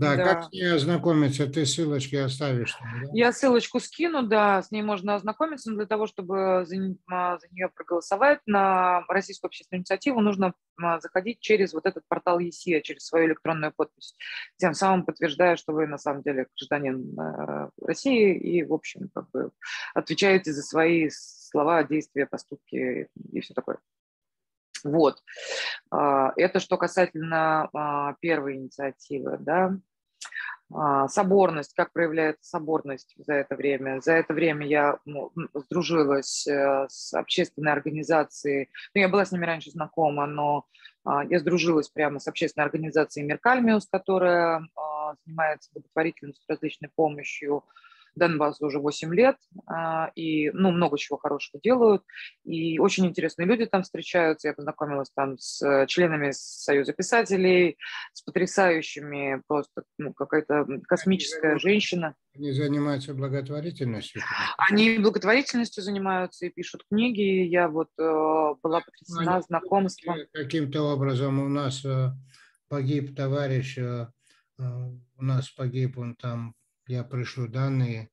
Да, да, как с ней ознакомиться? Ты ссылочки оставишь? Да? Я ссылочку скину, да, с ней можно ознакомиться, но для того, чтобы за, за нее проголосовать, на Российскую общественную инициативу нужно заходить через вот этот портал ЕСИА, через свою электронную подпись, тем самым подтверждая, что вы на самом деле гражданин России и, в общем, как бы, отвечаете за свои слова, действия, поступки и все такое. Вот. Это что касательно первой инициативы, да. Соборность, как проявляется соборность за это время. За это время я, ну, сдружилась с общественной организацией, ну, я была с ними раньше знакома, но я сдружилась прямо с общественной организацией «Мир Кальмиус», которая занимается благотворительностью, различной помощью Донбассу уже восемь лет, и, ну, много чего хорошего делают, и очень интересные люди там встречаются. Я познакомилась там с членами Союза писателей, с потрясающими, просто, ну, какая-то космическая они женщина. Они занимаются благотворительностью? Они благотворительностью занимаются и пишут книги. Я вот была потрясена они знакомством. Каким-то образом у нас погиб товарищ, у нас погиб он там, я пришлю данные,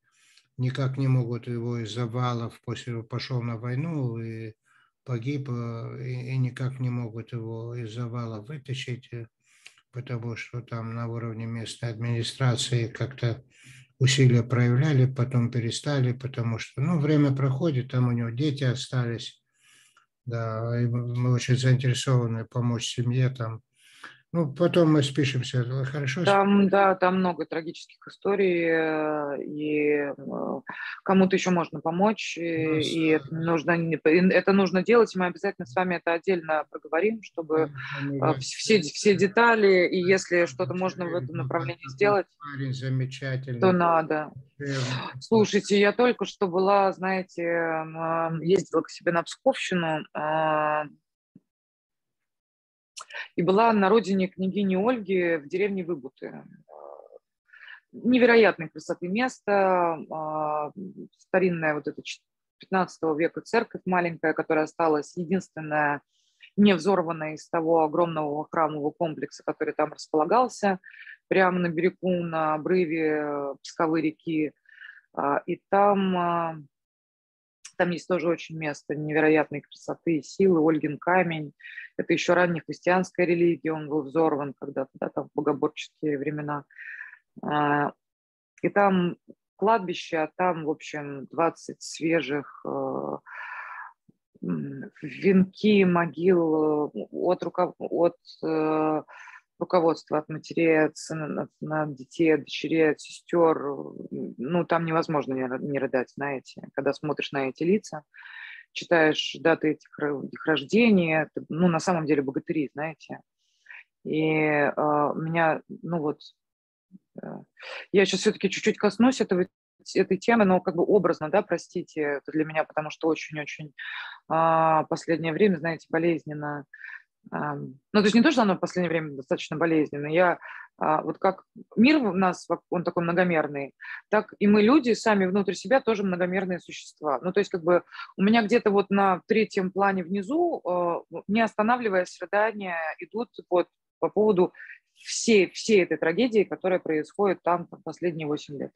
никак не могут его из завалов, после пошел на войну и погиб, и, и никак не могут его из завалов вытащить, потому что там на уровне местной администрации как-то усилия проявляли, потом перестали, потому что, ну, время проходит, там у него дети остались, да, и мы очень заинтересованы помочь семье там. Ну, потом мы спишемся, хорошо? Там, да, там много трагических историй, и кому-то еще можно помочь, ну, и это нужно, это нужно делать, и мы обязательно с вами это отдельно проговорим, чтобы ну, все, все детали, и если что-то можно в этом направлении сделать, то надо. Слушайте, я только что была, знаете, ездила к себе на Псковщину, и была на родине княгини Ольги в деревне Выбуты. Невероятной красоты место, старинная вот эта пятнадцатого века церковь маленькая, которая осталась единственная, не взорванная из того огромного храмового комплекса, который там располагался, прямо на берегу, на обрыве Псковой реки. И там, там есть тоже очень место невероятной красоты и силы, Ольгин камень. Это еще ранняя христианская религия, он был взорван когда-то, да, там, в богоборческие времена. И там кладбище, а там, в общем, двадцать свежих венки, могил от, руков... от руководства, от матерей, от, сына, от детей, от дочерей, от сестер. Ну, там невозможно не рыдать, знаете, когда смотришь на эти лица, читаешь даты этих, их рождения, это, ну, на самом деле богатыри, знаете. И э, меня, ну вот, э, я сейчас все-таки чуть-чуть коснусь этого, этой темы, но как бы образно, да, простите, это для меня, потому что очень-очень э, последнее время, знаете, болезненно. Э, ну, то есть не то, что оно в последнее время достаточно болезненно, я э, вот как мир у нас, он такой многомерный, так и мы, люди, сами внутри себя тоже многомерные существа. Ну, то есть, как бы, у меня где-то вот на третьем плане внизу, не останавливаясь, рыдания идут вот по поводу всей, всей этой трагедии, которая происходит там последние восемь лет.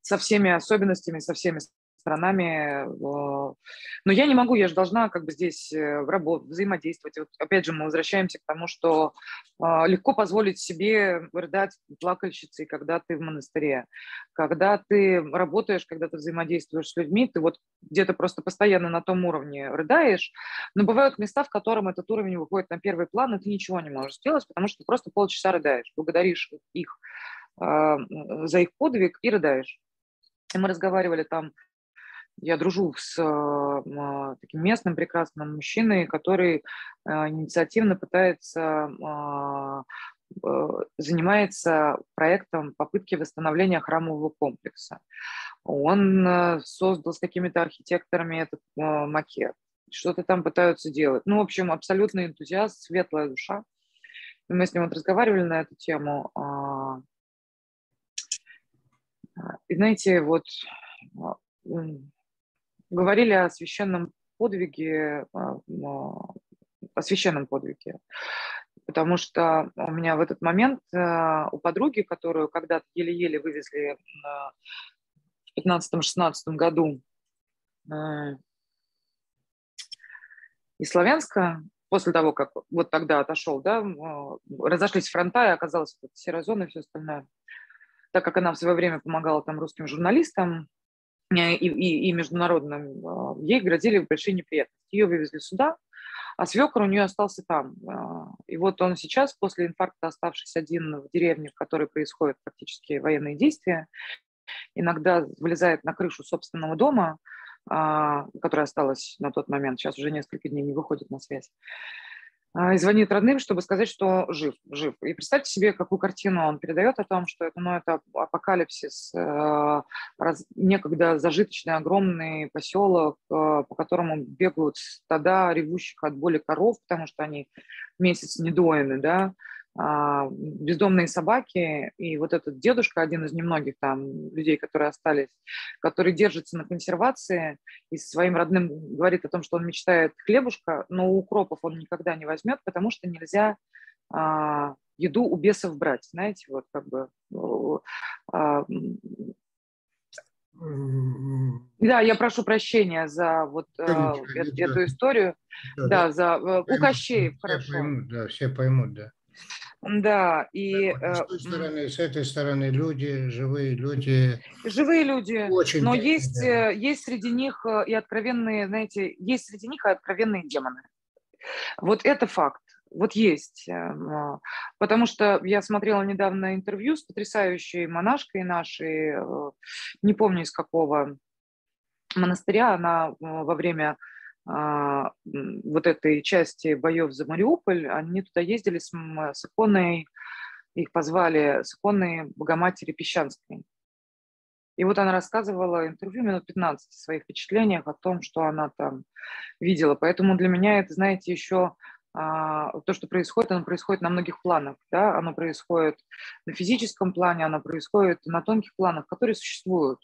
Со всеми особенностями, со всеми сторонами. Но я не могу, я же должна как бы здесь работать, взаимодействовать. И вот, опять же, мы возвращаемся к тому, что легко позволить себе рыдать плакальщицей, когда ты в монастыре. Когда ты работаешь, когда ты взаимодействуешь с людьми, ты вот где-то просто постоянно на том уровне рыдаешь. Но бывают места, в котором этот уровень выходит на первый план, и ты ничего не можешь сделать, потому что ты просто полчаса рыдаешь, благодаришь их за их подвиг и рыдаешь. И мы разговаривали там, я дружу с таким местным прекрасным мужчиной, который инициативно пытается, занимается проектом попытки восстановления храмового комплекса. Он создал с какими-то архитекторами этот макет, что-то там пытаются делать. Ну, в общем, абсолютный энтузиаст, светлая душа. Мы с ним вот разговаривали на эту тему. И знаете, вот говорили о священном подвиге, о священном подвиге, потому что у меня в этот момент у подруги, которую когда-то еле-еле вывезли в пятнадцатом-шестнадцатом году из Славянска, после того, как вот тогда отошел, да, разошлись фронта, и оказалась серая зона и все остальное. Так как она в свое время помогала там русским журналистам и, и, и международным, ей грозили большие неприятности. Ее вывезли сюда, а свекор у нее остался там. И вот он сейчас, после инфаркта, оставшись один в деревне, в которой происходят практически военные действия, иногда вылезает на крышу собственного дома, которая осталась на тот момент, сейчас уже несколько дней не выходит на связь, и звонит родным, чтобы сказать, что жив, жив. И представьте себе, какую картину он передает о том, что это, ну, это апокалипсис, э, раз, некогда зажиточный огромный поселок, э, по которому бегают стада ревущих от боли коров, потому что они месяц недоены, да, э, бездомные собаки. И вот этот дедушка, один из немногих там людей, которые остались, который держится на консервации и своим родным говорит о том, что он мечтает хлебушка, но у укропов он никогда не возьмет, потому что нельзя а, еду у бесов брать, знаете, вот как бы. А, да, я прошу прощения за вот а, эту, да. эту историю, да, да, да. за поймут, у Кощеев, все хорошо. Поймут, да, все поймут, да. Да, и... Да, вот, с той стороны, с этой стороны люди, живые люди. Живые люди, очень, но есть, да. есть среди них и откровенные, знаете, есть среди них и откровенные демоны. Вот это факт, вот есть, потому что я смотрела недавно интервью с потрясающей монашкой нашей, не помню из какого монастыря, она во время вот этой части боев за Мариуполь, они туда ездили с, с иконой, их позвали с иконой Богоматери Песчанской. И вот она рассказывала интервью минут пятнадцать о своих впечатлениях, о том, что она там видела. Поэтому для меня это, знаете, еще а, то, что происходит, оно происходит на многих планах. Да? Оно происходит на физическом плане, оно происходит на тонких планах, которые существуют.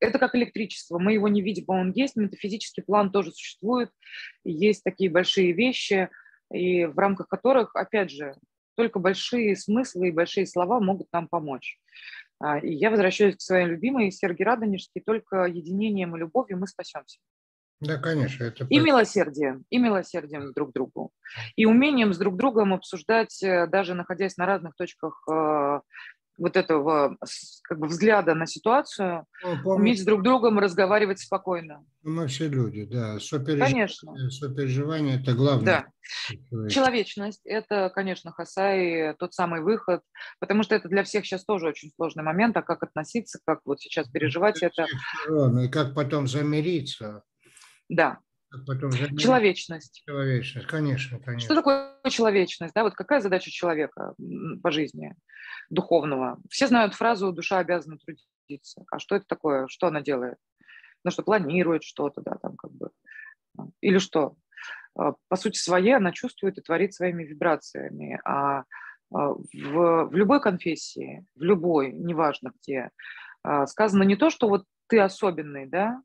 Это как электричество. Мы его не видим, но он есть. Метафизический план тоже существует. Есть такие большие вещи, и в рамках которых, опять же, только большие смыслы и большие слова могут нам помочь. И я возвращаюсь к своей любимой, Сергий Радонежский, только единением и любовью мы спасемся. Да, конечно. Это... И милосердием, и милосердием друг к другу. И умением с друг другом обсуждать, даже находясь на разных точках вот этого как бы взгляда на ситуацию, ну, уметь с друг другом разговаривать спокойно. Мы все люди, да. Сопереж... Конечно. Сопереживание – это главное. Да. Человечность – это, конечно, Хасай, тот самый выход, потому что это для всех сейчас тоже очень сложный момент, а как относиться, как вот сейчас переживать это. это... И как потом замириться. Да. Потом человечность. Человечность, конечно, конечно. Что такое человечность? Да? Вот какая задача человека по жизни, духовного? Все знают фразу «душа обязана трудиться». А что это такое? Что она делает? Ну что, планирует что-то, да, там как бы. Или что? По сути своей она чувствует и творит своими вибрациями. А в, в любой конфессии, в любой, неважно где, сказано не то, что вот ты особенный, да,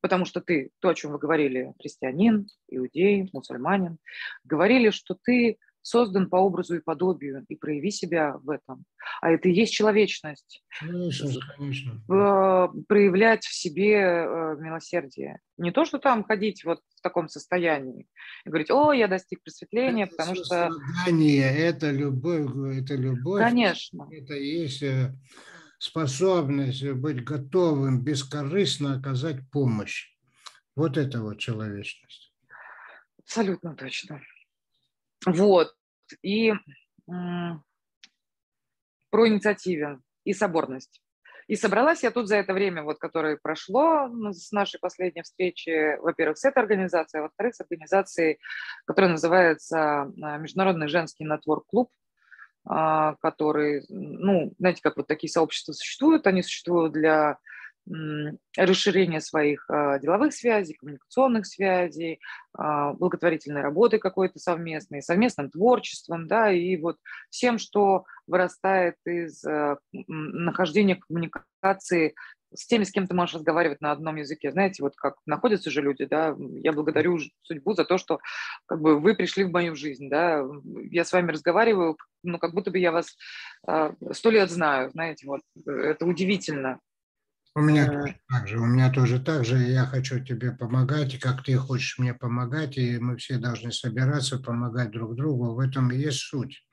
потому что ты, то, о чем вы говорили, христианин, иудей, мусульманин, говорили, что ты создан по образу и подобию, и прояви себя в этом. А это и есть человечность. Конечно, конечно. Проявлять в себе милосердие. Не то, что там ходить вот в таком состоянии и говорить: о, я достиг просветления, это потому что... Это любовь, это любовь. Конечно. Это есть способность быть готовым бескорыстно оказать помощь. Вот это вот человечность. Абсолютно точно. Вот. И м, про инициативу и соборность. И собралась я тут за это время, вот, которое прошло с нашей последней встречи, во-первых, с этой организацией, а во-вторых, с организацией, которая называется Международный женский нетворк-клуб, который, ну, знаете, как вот такие сообщества существуют, они существуют для расширение своих деловых связей, коммуникационных связей, благотворительной работы какой-то совместной, совместным творчеством, да, и вот всем, что вырастает из нахождения коммуникации с теми, с кем ты можешь разговаривать на одном языке. Знаете, вот как находятся же люди, да, я благодарю судьбу за то, что как бы вы пришли в мою жизнь, да, я с вами разговариваю, ну, как будто бы я вас сто лет знаю, знаете, вот, это удивительно. У меня тоже так же, у меня тоже так же, я хочу тебе помогать, и как ты хочешь мне помогать, и мы все должны собираться, помогать друг другу, в этом и есть суть.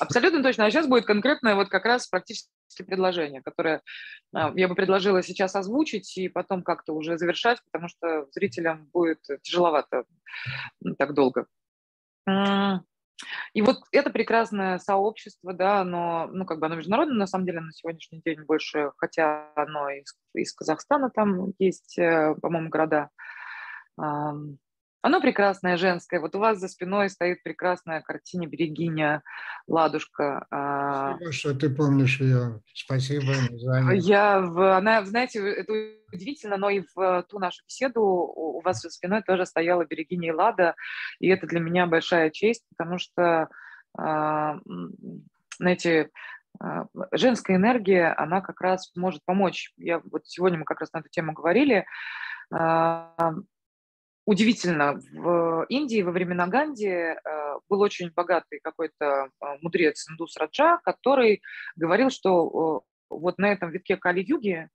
Абсолютно точно, а сейчас будет конкретное вот как раз практически предложение, которое я бы предложила сейчас озвучить и потом как-то уже завершать, потому что зрителям будет тяжеловато так долго. И вот это прекрасное сообщество, да, оно, ну, как бы оно международное, на самом деле, на сегодняшний день больше, хотя оно из, из Казахстана, там есть, по-моему, города. Оно прекрасное, женское. Вот у вас за спиной стоит прекрасная картина «Берегиня Ладушка». Спасибо, что ты помнишь ее. Спасибо. Я, в, она, знаете, это удивительно, но и в ту нашу беседу у вас за спиной тоже стояла «Берегиня Лада», и это для меня большая честь, потому что, знаете, женская энергия, она как раз может помочь. Я, вот сегодня мы как раз на эту тему говорили. Удивительно, в Индии во времена Ганди был очень богатый какой-то мудрец индус Раджа, который говорил, что вот на этом витке Кали-Юги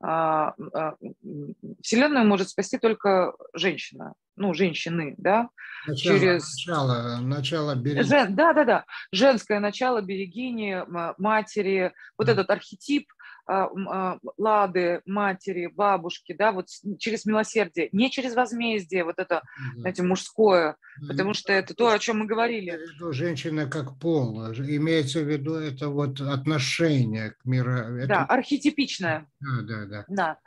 Вселенную может спасти только женщина, ну, женщины, да. Начало, через... начало, начало берегини. Жен... Да, да, да. Женское начало берегини, матери, вот да. Этот архетип Лады, матери, бабушки, да, вот через милосердие, не через возмездие, вот это, да. Знаете, мужское, потому что это то, о чем мы говорили. Женщина как пол, имеется в виду это вот отношение к миру. Это... Да, архетипичное. Да, да, да. Да.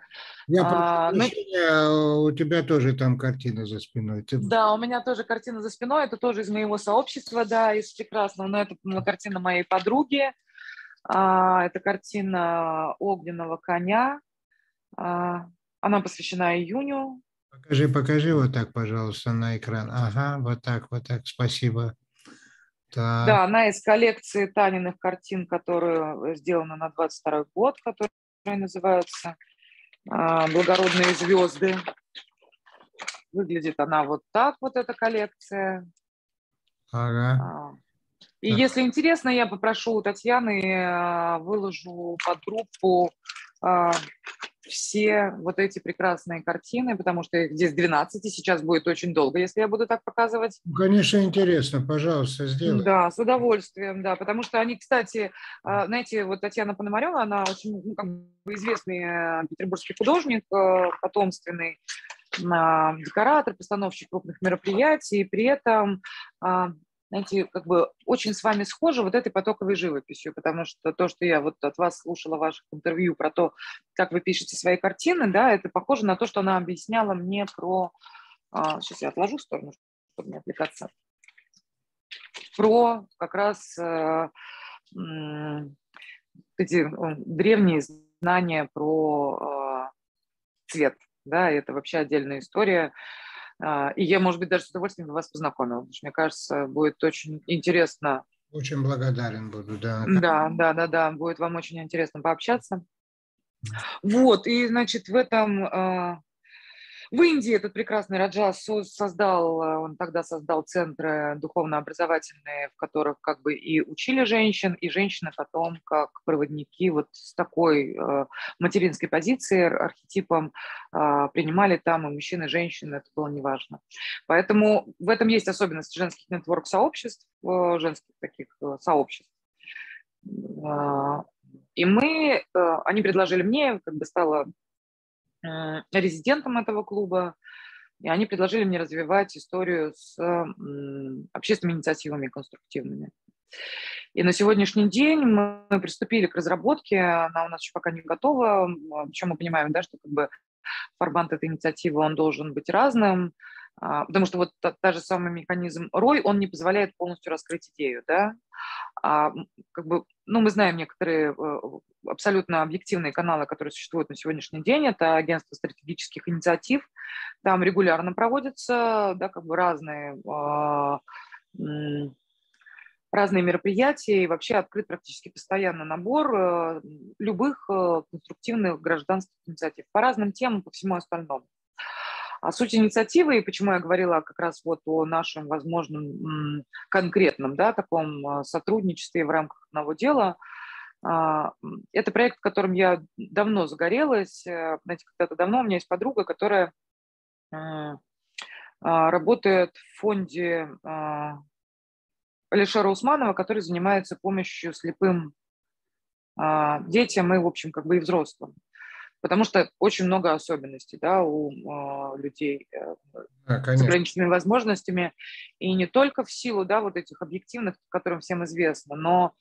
Я а, прошу прощения, но... у тебя тоже там картина за спиной. Ты... Да, у меня тоже картина за спиной, это тоже из моего сообщества, да, из прекрасного, но это картина моей подруги. Это картина «Огненного коня». Она посвящена июню. Покажи, покажи вот так, пожалуйста, на экран. Ага, вот так, вот так, спасибо. Так. Да, она из коллекции Таниных картин, которая сделана на двадцать второй год, которая называется «Благородные звезды». Выглядит она вот так, вот эта коллекция. Ага. И так. Если интересно, я попрошу у Татьяны, выложу под группу э, все вот эти прекрасные картины, потому что их здесь двенадцать, и сейчас будет очень долго, если я буду так показывать. Конечно, интересно, пожалуйста, сделай. Да, с удовольствием, да, потому что они, кстати, э, знаете, вот Татьяна Пономарёва, она очень, ну, как бы известный петербургский художник, э, потомственный э, декоратор, постановщик крупных мероприятий, и при этом... Э, знаете, как бы очень с вами схожи вот этой потоковой живописью, потому что то, что я вот от вас слушала ваших интервью про то, как вы пишете свои картины, да, это похоже на то, что она объясняла мне про... А, сейчас я отложу в сторону, чтобы не отвлекаться. Про как раз э, э, эти э, древние знания про э, цвет, да, это вообще отдельная история. И я, может быть, даже с удовольствием вас познакомила, потому что, мне кажется, будет очень интересно. Очень благодарен буду, да. Да, да, да, да, будет вам очень интересно пообщаться. Вот, и, значит, в этом В Индии этот прекрасный Раджа создал, он тогда создал центры духовно-образовательные, в которых как бы и учили женщин, и женщины потом как проводники вот с такой материнской позиции, архетипом принимали там и мужчин, и женщин, это было неважно. Поэтому в этом есть особенность женских нетворк-сообществ, женских таких сообществ. И мы, они предложили мне, как бы стала резидентом этого клуба, и они предложили мне развивать историю с общественными инициативами конструктивными. И на сегодняшний день мы приступили к разработке, она у нас еще пока не готова, причем мы понимаем, да, что как бы формат этой инициативы, он должен быть разным, потому что вот тот же самый механизм Рой, он не позволяет полностью раскрыть идею, да, а, как бы, ну, мы знаем некоторые абсолютно объективные каналы, которые существуют на сегодняшний день, это Агентство стратегических инициатив, там регулярно проводятся, да, как бы разные, разные мероприятия, и вообще открыт практически постоянно набор любых конструктивных гражданских инициатив по разным темам, по всему остальному. А суть инициативы, и почему я говорила как раз вот о нашем возможном конкретном, да, таком сотрудничестве в рамках одного дела, это проект, в котором я давно загорелась. Знаете, когда-то давно у меня есть подруга, которая работает в фонде Алишера Усманова, который занимается помощью слепым детям и, в общем, как бы и взрослым. Потому что очень много особенностей, да, у э, людей э, а, с ограниченными возможностями. И не только в силу, да, вот этих объективных, которым всем известно, но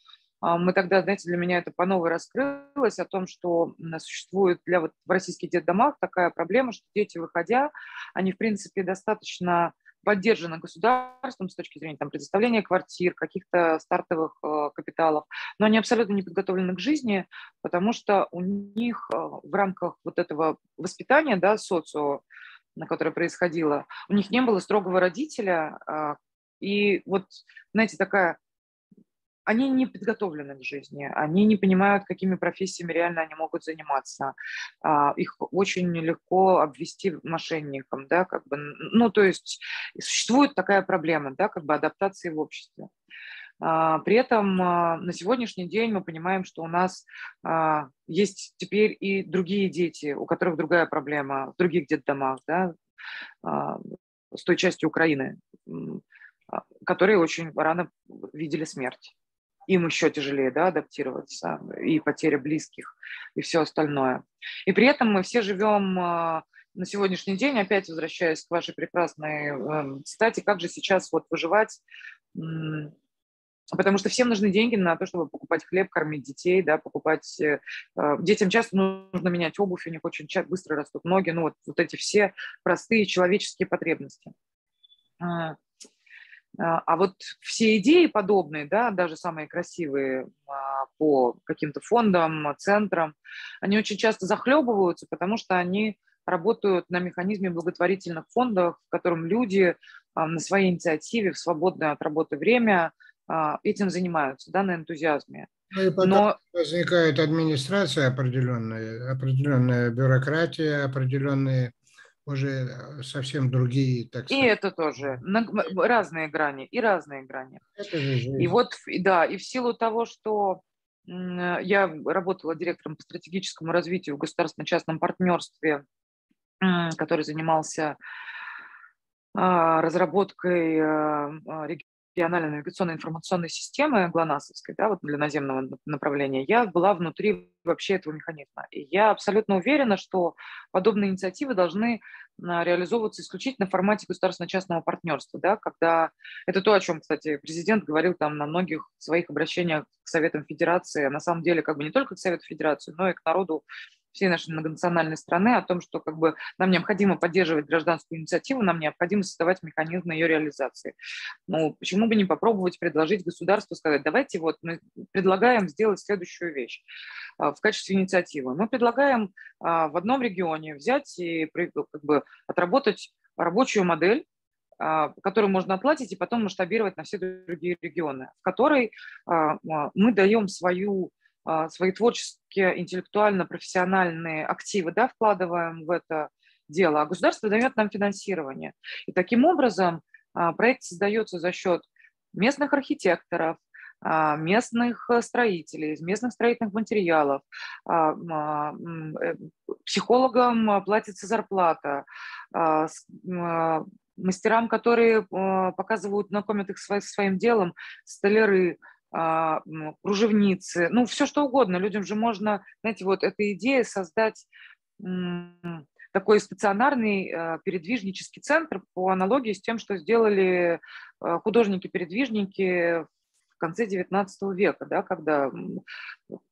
э, мы тогда, знаете, для меня это по-новой раскрылось, о том, что существует для, вот, в российских детдомах такая проблема, что дети, выходя, они, в принципе, достаточно поддержаны государством с точки зрения там, предоставления квартир, каких-то стартовых э, капиталов, но они абсолютно не подготовлены к жизни, потому что у них э, в рамках вот этого воспитания, да, социо, на которое происходило, у них не было строгого родителя, э, и вот, знаете, такая, они не подготовлены к жизни, они не понимают, какими профессиями реально они могут заниматься. Их очень легко обвести мошенником, да, как бы, ну, то есть существует такая проблема, да, как бы адаптации в обществе. При этом на сегодняшний день мы понимаем, что у нас есть теперь и другие дети, у которых другая проблема, в других детдомах, да, с той части Украины, которые очень рано видели смерть. Им еще тяжелее, да, адаптироваться, и потеря близких, и все остальное. И при этом мы все живем на сегодняшний день, опять возвращаясь к вашей прекрасной цитате, как же сейчас вот выживать, потому что всем нужны деньги на то, чтобы покупать хлеб, кормить детей, да, покупать... Детям часто нужно менять обувь, у них очень быстро растут ноги, ну вот, вот эти все простые человеческие потребности. А вот все идеи подобные, да, даже самые красивые по каким-то фондам, центрам, они очень часто захлебываются, потому что они работают на механизме благотворительных фондов, в котором люди на своей инициативе в свободное от работы время этим занимаются, да, на энтузиазме. И потом Но... возникает администрация определенная, определенная бюрократия, определенные... уже совсем другие, так сказать. И это тоже. На, разные грани. И разные грани. Это же жизнь. И вот, да, и в силу того, что я работала директором по стратегическому развитию в государственно-частном партнерстве, который занимался разработкой региональной навигационной информационной системы глонассовской, да, вот для наземного направления, я была внутри вообще этого механизма. И я абсолютно уверена, что подобные инициативы должны реализовываться исключительно в формате государственно-частного партнерства, да, когда это то, о чем, кстати, президент говорил там на многих своих обращениях к Советам Федерации, на самом деле как бы не только к Совету Федерации, но и к народу всей нашей многонациональной страны, о том, что как бы нам необходимо поддерживать гражданскую инициативу, нам необходимо создавать механизмы ее реализации. Ну, почему бы не попробовать предложить государству, сказать, давайте вот мы предлагаем сделать следующую вещь в качестве инициативы. Мы предлагаем в одном регионе взять и как бы отработать рабочую модель, которую можно оплатить и потом масштабировать на все другие регионы, в которой мы даем свою свои творческие, интеллектуально-профессиональные активы, да, вкладываем в это, дело, а государство дает нам финансирование. И таким образом проект создается за счет местных архитекторов, местных строителей, из местных строительных материалов, психологам платится зарплата, мастерам, которые показывают, знакомят их со своим делом, столяры, кружевницы, ну, все что угодно. Людям же можно, знаете, вот эта идея создать такой стационарный передвижнический центр по аналогии с тем, что сделали художники-передвижники в конце девятнадцатого века, да, когда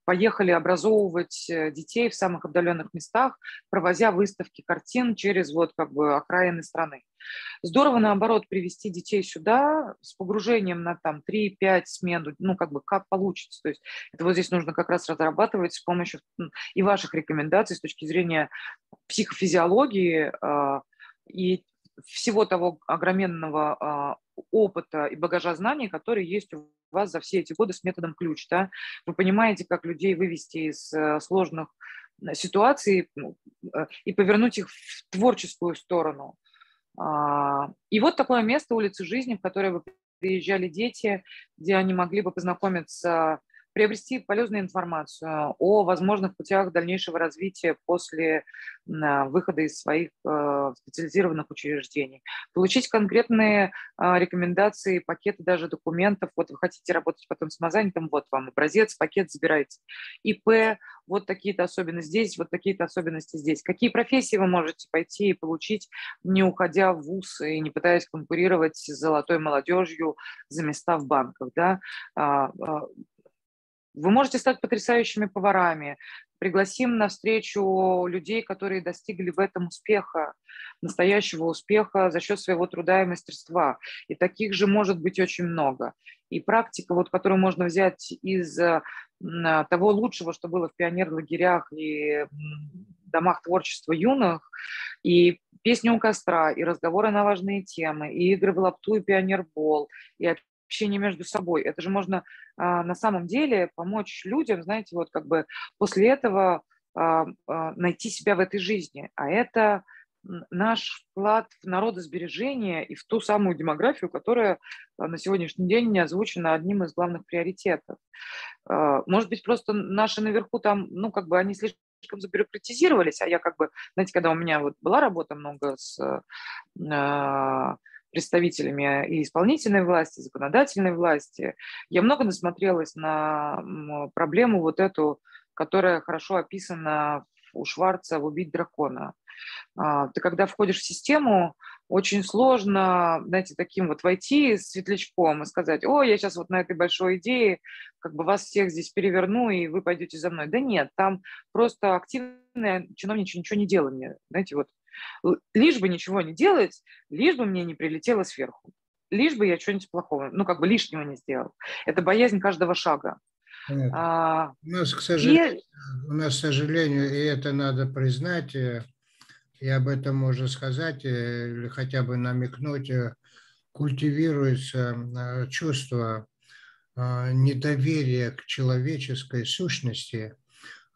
поехали образовывать детей в самых отдаленных местах, провозя выставки картин через вот как бы окраины страны. Здорово, наоборот, привести детей сюда с погружением на там три-пять смен, ну как бы как получится. То есть это вот здесь нужно как раз разрабатывать с помощью и ваших рекомендаций с точки зрения психофизиологии э, и всего того огроменного э, опыта и багажа знаний, который есть у вас за все эти годы с методом ключ. Да? Вы понимаете, как людей вывести из э, сложных ситуаций э, и повернуть их в творческую сторону. И вот такое место, улицы жизни, в которое бы приезжали дети, где они могли бы познакомиться, приобрести полезную информацию о возможных путях дальнейшего развития после выхода из своих специализированных учреждений, получить конкретные рекомендации, пакеты даже документов. Вот вы хотите работать потом с мозаником, вот вам образец, пакет, забирайте. И П, вот такие-то особенности здесь, вот такие-то особенности здесь. Какие профессии вы можете пойти и получить, не уходя в вуз и не пытаясь конкурировать с золотой молодежью за места в банках, да? Вы можете стать потрясающими поварами. Пригласим на встречу людей, которые достигли в этом успеха, настоящего успеха за счет своего труда и мастерства. И таких же может быть очень много. И практика, вот, которую можно взять из того лучшего, что было в пионер-лагерях и домах творчества юных, и песни у костра, и разговоры на важные темы, и игры в лапту, и пионербол, и общение между собой. Это же можно а, на самом деле помочь людям, знаете, вот как бы после этого а, а, найти себя в этой жизни. А это наш вклад в народосбережение и в ту самую демографию, которая на сегодняшний день озвучена одним из главных приоритетов. А, может быть, просто наши наверху там, ну, как бы они слишком забюрократизировались, а я как бы, знаете, когда у меня вот была работа много с а, представителями и исполнительной власти, и законодательной власти. Я много насмотрелась на проблему вот эту, которая хорошо описана у Шварца в «Убить дракона». Ты когда входишь в систему, очень сложно, знаете, таким вот войти светлячком и сказать: о, я сейчас вот на этой большой идее как бы вас всех здесь переверну, и вы пойдете за мной. Да нет, там просто активное чиновничье ничего не делание. Знаете, вот лишь бы ничего не делать, лишь бы мне не прилетело сверху, лишь бы я что-нибудь плохого, ну как бы лишнего не сделал. Это боязнь каждого шага. А, у нас, к сожалению, и... у нас, к сожалению, и это надо признать, и об этом можно сказать, или хотя бы намекнуть, культивируется чувство недоверия к человеческой сущности.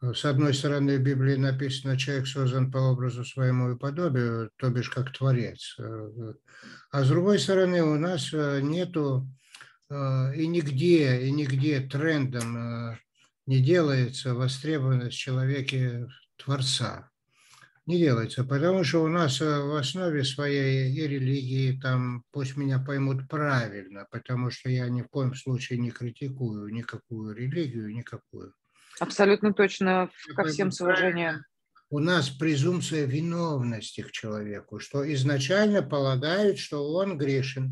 С одной стороны, в Библии написано: человек создан по образу своему и подобию, то бишь как творец. А с другой стороны, у нас нету и нигде, и нигде трендом не делается востребованность в человеке творца. Не делается, потому что у нас в основе своей и религии, там, пусть меня поймут правильно, потому что я ни в коем случае не критикую никакую религию, никакую. Абсолютно точно, ко всем с уважением. У нас презумпция виновности к человеку, что изначально полагают, что он грешен,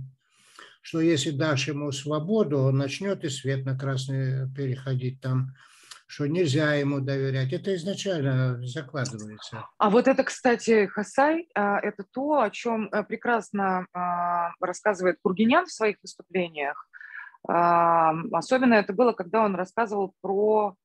что если дашь ему свободу, он начнет и свет на красный переходить там, что нельзя ему доверять. Это изначально закладывается. А вот это, кстати, Хасай, это то, о чем прекрасно рассказывает Кургинян в своих выступлениях. Особенно это было, когда он рассказывал про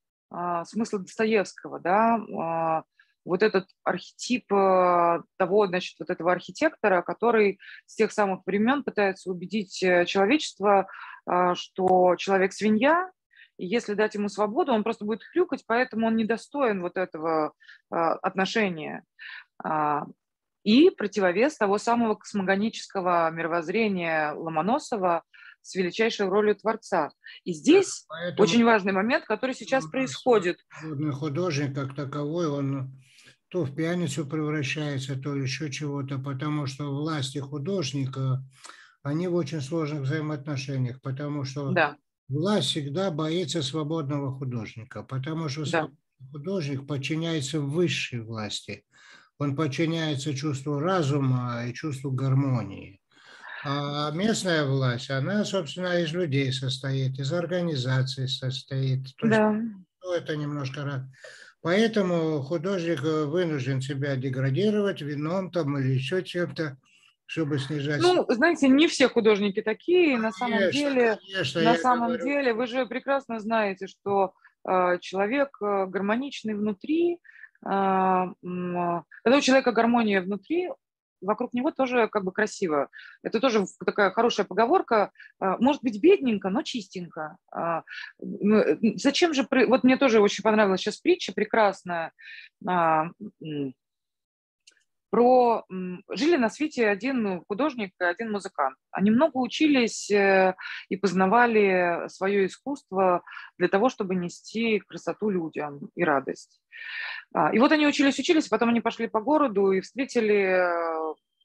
смысл Достоевского, да, вот этот архетип того, значит, вот этого архитектора, который с тех самых времен пытается убедить человечество, что человек свинья, и если дать ему свободу, он просто будет хрюкать, поэтому он недостоин вот этого отношения. и противовес того самого космогонического мировоззрения Ломоносова с величайшей ролью творца. И здесь поэтому очень важный момент, который сейчас происходит. Художник как таковой, он то в пьяницу превращается, то еще чего-то, потому что власть и художника, они в очень сложных взаимоотношениях, потому что да. власть всегда боится свободного художника, потому что да. художник подчиняется высшей власти. Он подчиняется чувству разума и чувству гармонии. А местная власть, она, собственно, из людей состоит, из организаций состоит. То да. есть, ну, это немножко... Поэтому художник вынужден себя деградировать вином там или еще чем-то, чтобы снижать... Ну, знаете, не все художники такие, конечно, на самом деле. Конечно, на самом говорю. деле, вы же прекрасно знаете, что э, человек э, гармоничный внутри. Э, э, когда у человека гармония внутри, вокруг него тоже как бы красиво. Это тоже такая хорошая поговорка. Может быть, бедненько, но чистенько. Зачем же... Вот мне тоже очень понравилась сейчас притча прекрасная про... Жили на свете один художник и один музыкант. Они много учились и познавали свое искусство для того, чтобы нести красоту людям и радость. И вот они учились-учились, потом они пошли по городу и встретили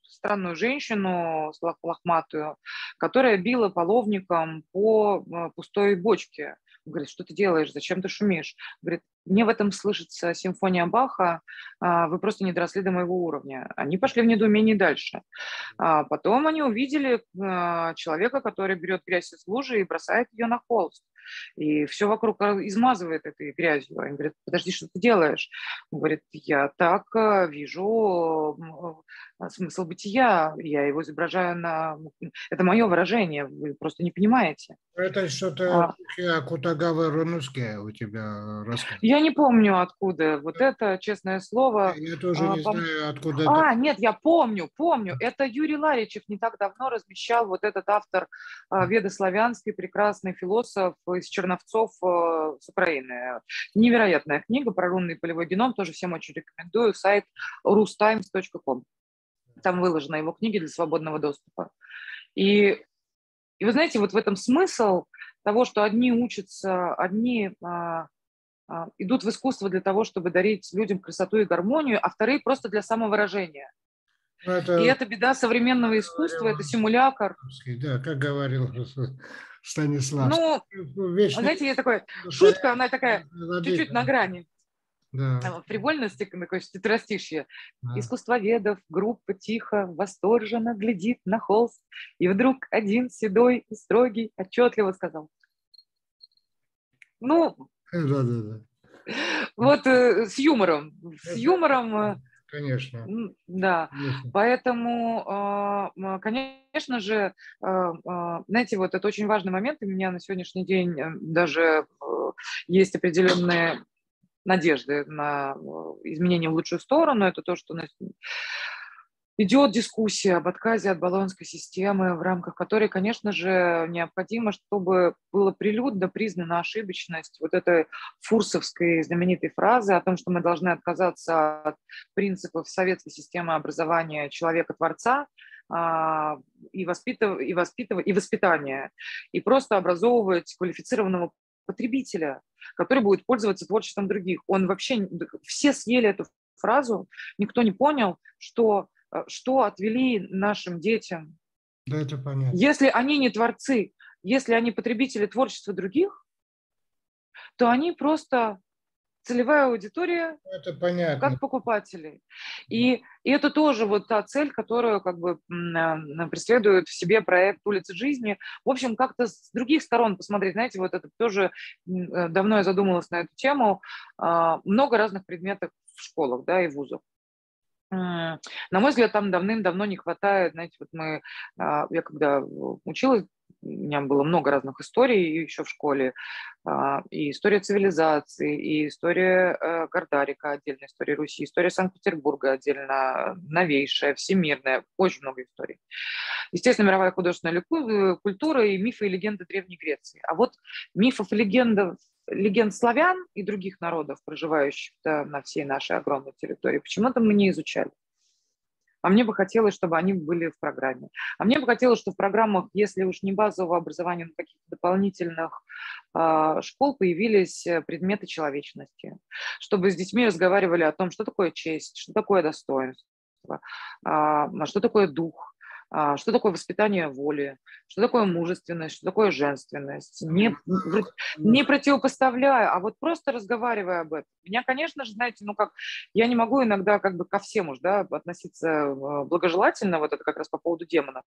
странную женщину лохматую, которая била половником по пустой бочке. Он говорит, что ты делаешь, зачем ты шумишь? Он говорит, мне в этом слышится симфония Баха, вы просто не доросли до моего уровня. Они пошли в недоумении дальше. Потом они увидели человека, который берет грязь из лужи и бросает ее на холст. И все вокруг измазывает этой грязью. Они говорят, подожди, что ты делаешь? Он говорит, я так вижу смысл бытия, я его изображаю на... Это мое выражение, вы просто не понимаете. Это что-то а... Кутагава Ронуске у тебя рассказывает. Я не помню, откуда. Вот это, честное слово... Я тоже не пом... знаю, откуда... А, это... нет, я помню, помню. Это Юрий Ларичев не так давно размещал, вот этот автор ведославянский, прекрасный философ из Черновцов с Украины. Невероятная книга про рунный полевой геном. Тоже всем очень рекомендую. Сайт рус таймс точка ком. Там выложена его книга для свободного доступа. И, и вы знаете, вот в этом смысл того, что одни учатся, одни... идут в искусство для того, чтобы дарить людям красоту и гармонию, а вторые просто для самовыражения. Это... И это беда современного искусства, говорил... это симулякр. Да, как говорил Станислав. Ну, вечный... знаете, я такой, шутка, она такая, чуть-чуть на грани. Да. Привольности, такое четверостишье. Да. Искусствоведов группа тихо, восторженно глядит на холст, и вдруг один седой и строгий отчетливо сказал. Ну, Да, да, да. Вот э, с юмором, с юмором. Конечно. Да. Конечно. Поэтому, э, конечно же, э, э, знаете, вот это очень важный момент. У меня на сегодняшний день даже э, есть определенные надежды на изменения в лучшую сторону. Это то, что идет дискуссия об отказе от Болонской системы, в рамках которой, конечно же, необходимо, чтобы было прилюдно признана ошибочность вот этой фурсовской знаменитой фразы о том, что мы должны отказаться от принципов советской системы образования человека-творца а, и, воспитыв... и, воспитыв... и воспитания, и просто образовывать квалифицированного потребителя, который будет пользоваться творчеством других. Он вообще... Все съели эту фразу, никто не понял, что... что отвели нашим детям. Да, это понятно. Если они не творцы, если они потребители творчества других, то они просто целевая аудитория, это понятно, как покупатели. И, и это тоже вот та цель, которую как бы преследует в себе проект «Улицы жизни». В общем, как-то с других сторон посмотреть. Знаете, вот это тоже давно я задумалась на эту тему. Много разных предметов в школах, да, и вузах. На мой взгляд, там давным-давно не хватает, знаете, вот мы, я когда училась, у меня было много разных историй еще в школе, и история цивилизации, и история Гордарика отдельно, история Руси, история Санкт-Петербурга отдельно, новейшая, всемирная, очень много историй. Естественно, мировая художественная культура и мифы и легенды Древней Греции. А вот мифов и легендов, легенд славян и других народов, проживающих на всей нашей огромной территории, почему-то мы не изучали. а мне бы хотелось, чтобы они были в программе. А мне бы хотелось, чтобы в программах, если уж не базового образования, но каких-то дополнительных э, школ появились предметы человечности, чтобы с детьми разговаривали о том, что такое честь, что такое достоинство, э, что такое дух, что такое воспитание воли, что такое мужественность, что такое женственность, не, не противопоставляя, а вот просто разговаривая об этом. Меня, конечно же, знаете, ну как, я не могу иногда как бы ко всем уж, да, относиться благожелательно, вот это как раз по поводу демонов,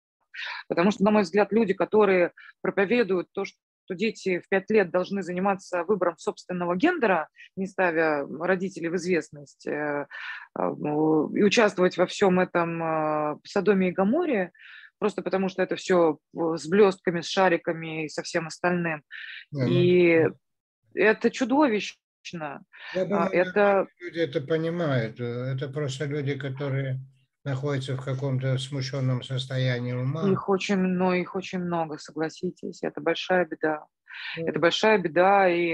потому что, на мой взгляд, люди, которые проповедуют то, что что дети в пять лет должны заниматься выбором собственного гендера, не ставя родителей в известность, и участвовать во всем этом Содоме и Гоморе, просто потому что это все с блестками, с шариками и со всем остальным. Да, и да. Это чудовищно. Я думаю, это... люди это понимают. Это просто люди, которые... находятся в каком-то смущенном состоянии ума. Их очень, но их очень много, согласитесь, это большая беда. Mm. Это большая беда, и,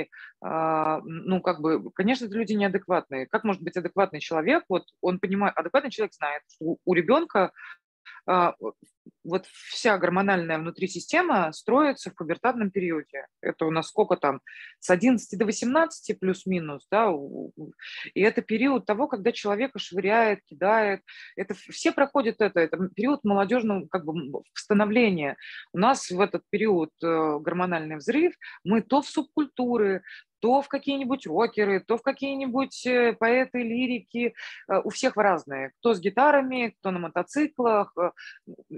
э, ну, как бы, конечно, это люди неадекватные. Как может быть адекватный человек? Вот он понимает, адекватный человек знает, что у, у ребенка э, вот вся гормональная внутри система строится в пубертатном периоде. Это у нас сколько там? С одиннадцати до восемнадцати плюс-минус, да? И это период того, когда человека швыряет, кидает. Это все проходят это. Это период молодежного как бы становления. У нас в этот период гормональный взрыв. Мы то в субкультуры, то в какие-нибудь рокеры, то в какие-нибудь поэты, лирики. У всех разные. Кто с гитарами, кто на мотоциклах.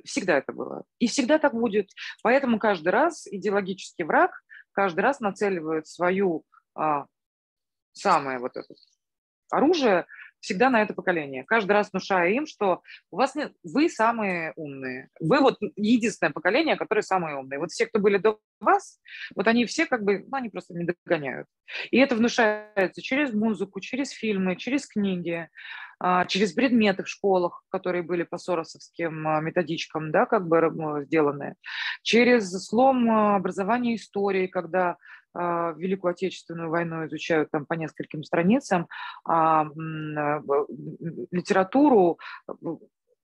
Всегда это было. И всегда так будет. Поэтому каждый раз идеологический враг каждый раз нацеливает свою а, самое вот это оружие всегда на это поколение. Каждый раз внушая им, что у вас нет, вы самые умные. Вы вот единственное поколение, которое самые умные. Вот все, кто были до вас, вот они все как бы, ну, они просто не догоняют. И это внушается через музыку, через фильмы, через книги, через предметы в школах, которые были по соросовским методичкам, да, как бы сделаны, через слом образования истории, когда Великую Отечественную войну изучают там по нескольким страницам, а литературу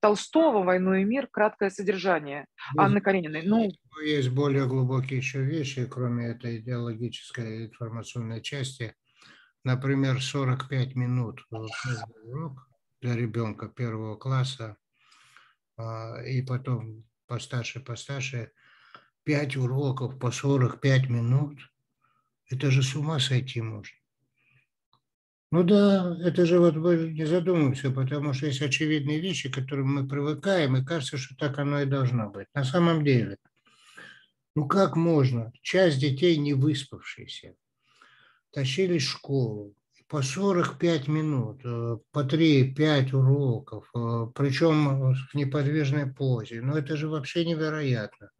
Толстого «Войну и мир», краткое содержание есть, Анны Карениной. Ну, есть более глубокие еще вещи, кроме этой идеологической информационной части. Например, сорок пять минут урок для ребенка первого класса, и потом постарше, постарше, пять уроков по сорок пять минут. Это же с ума сойти можно. Ну да, это же вот мы не задумываемся, потому что есть очевидные вещи, к которым мы привыкаем, и кажется, что так оно и должно быть. На самом деле, ну как можно? Часть детей не выспавшиеся тащились в школу по сорок пять минут, по три-пять уроков, причем в неподвижной позе. Ну это же вообще невероятно.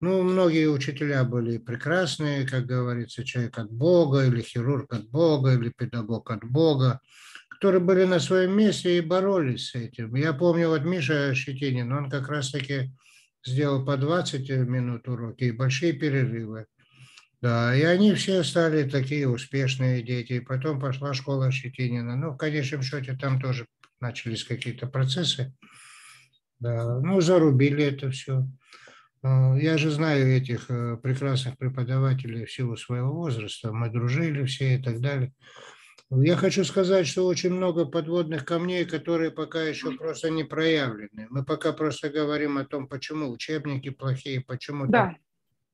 Ну, многие учителя были прекрасные, как говорится, человек от Бога, или хирург от Бога, или педагог от Бога, которые были на своем месте и боролись с этим. Я помню, вот Миша Щетинин, он как раз-таки сделал по двадцать минут уроки и большие перерывы. Да, и они все стали такие успешные дети. И потом пошла школа Щетинина. Ну, в конечном счете, там тоже начались какие-то процессы. Да, ну, зарубили это все. Я же знаю этих прекрасных преподавателей в силу своего возраста, мы дружили все и так далее. Я хочу сказать, что очень много подводных камней, которые пока еще просто не проявлены. Мы пока просто говорим о том, почему учебники плохие, почему... Да.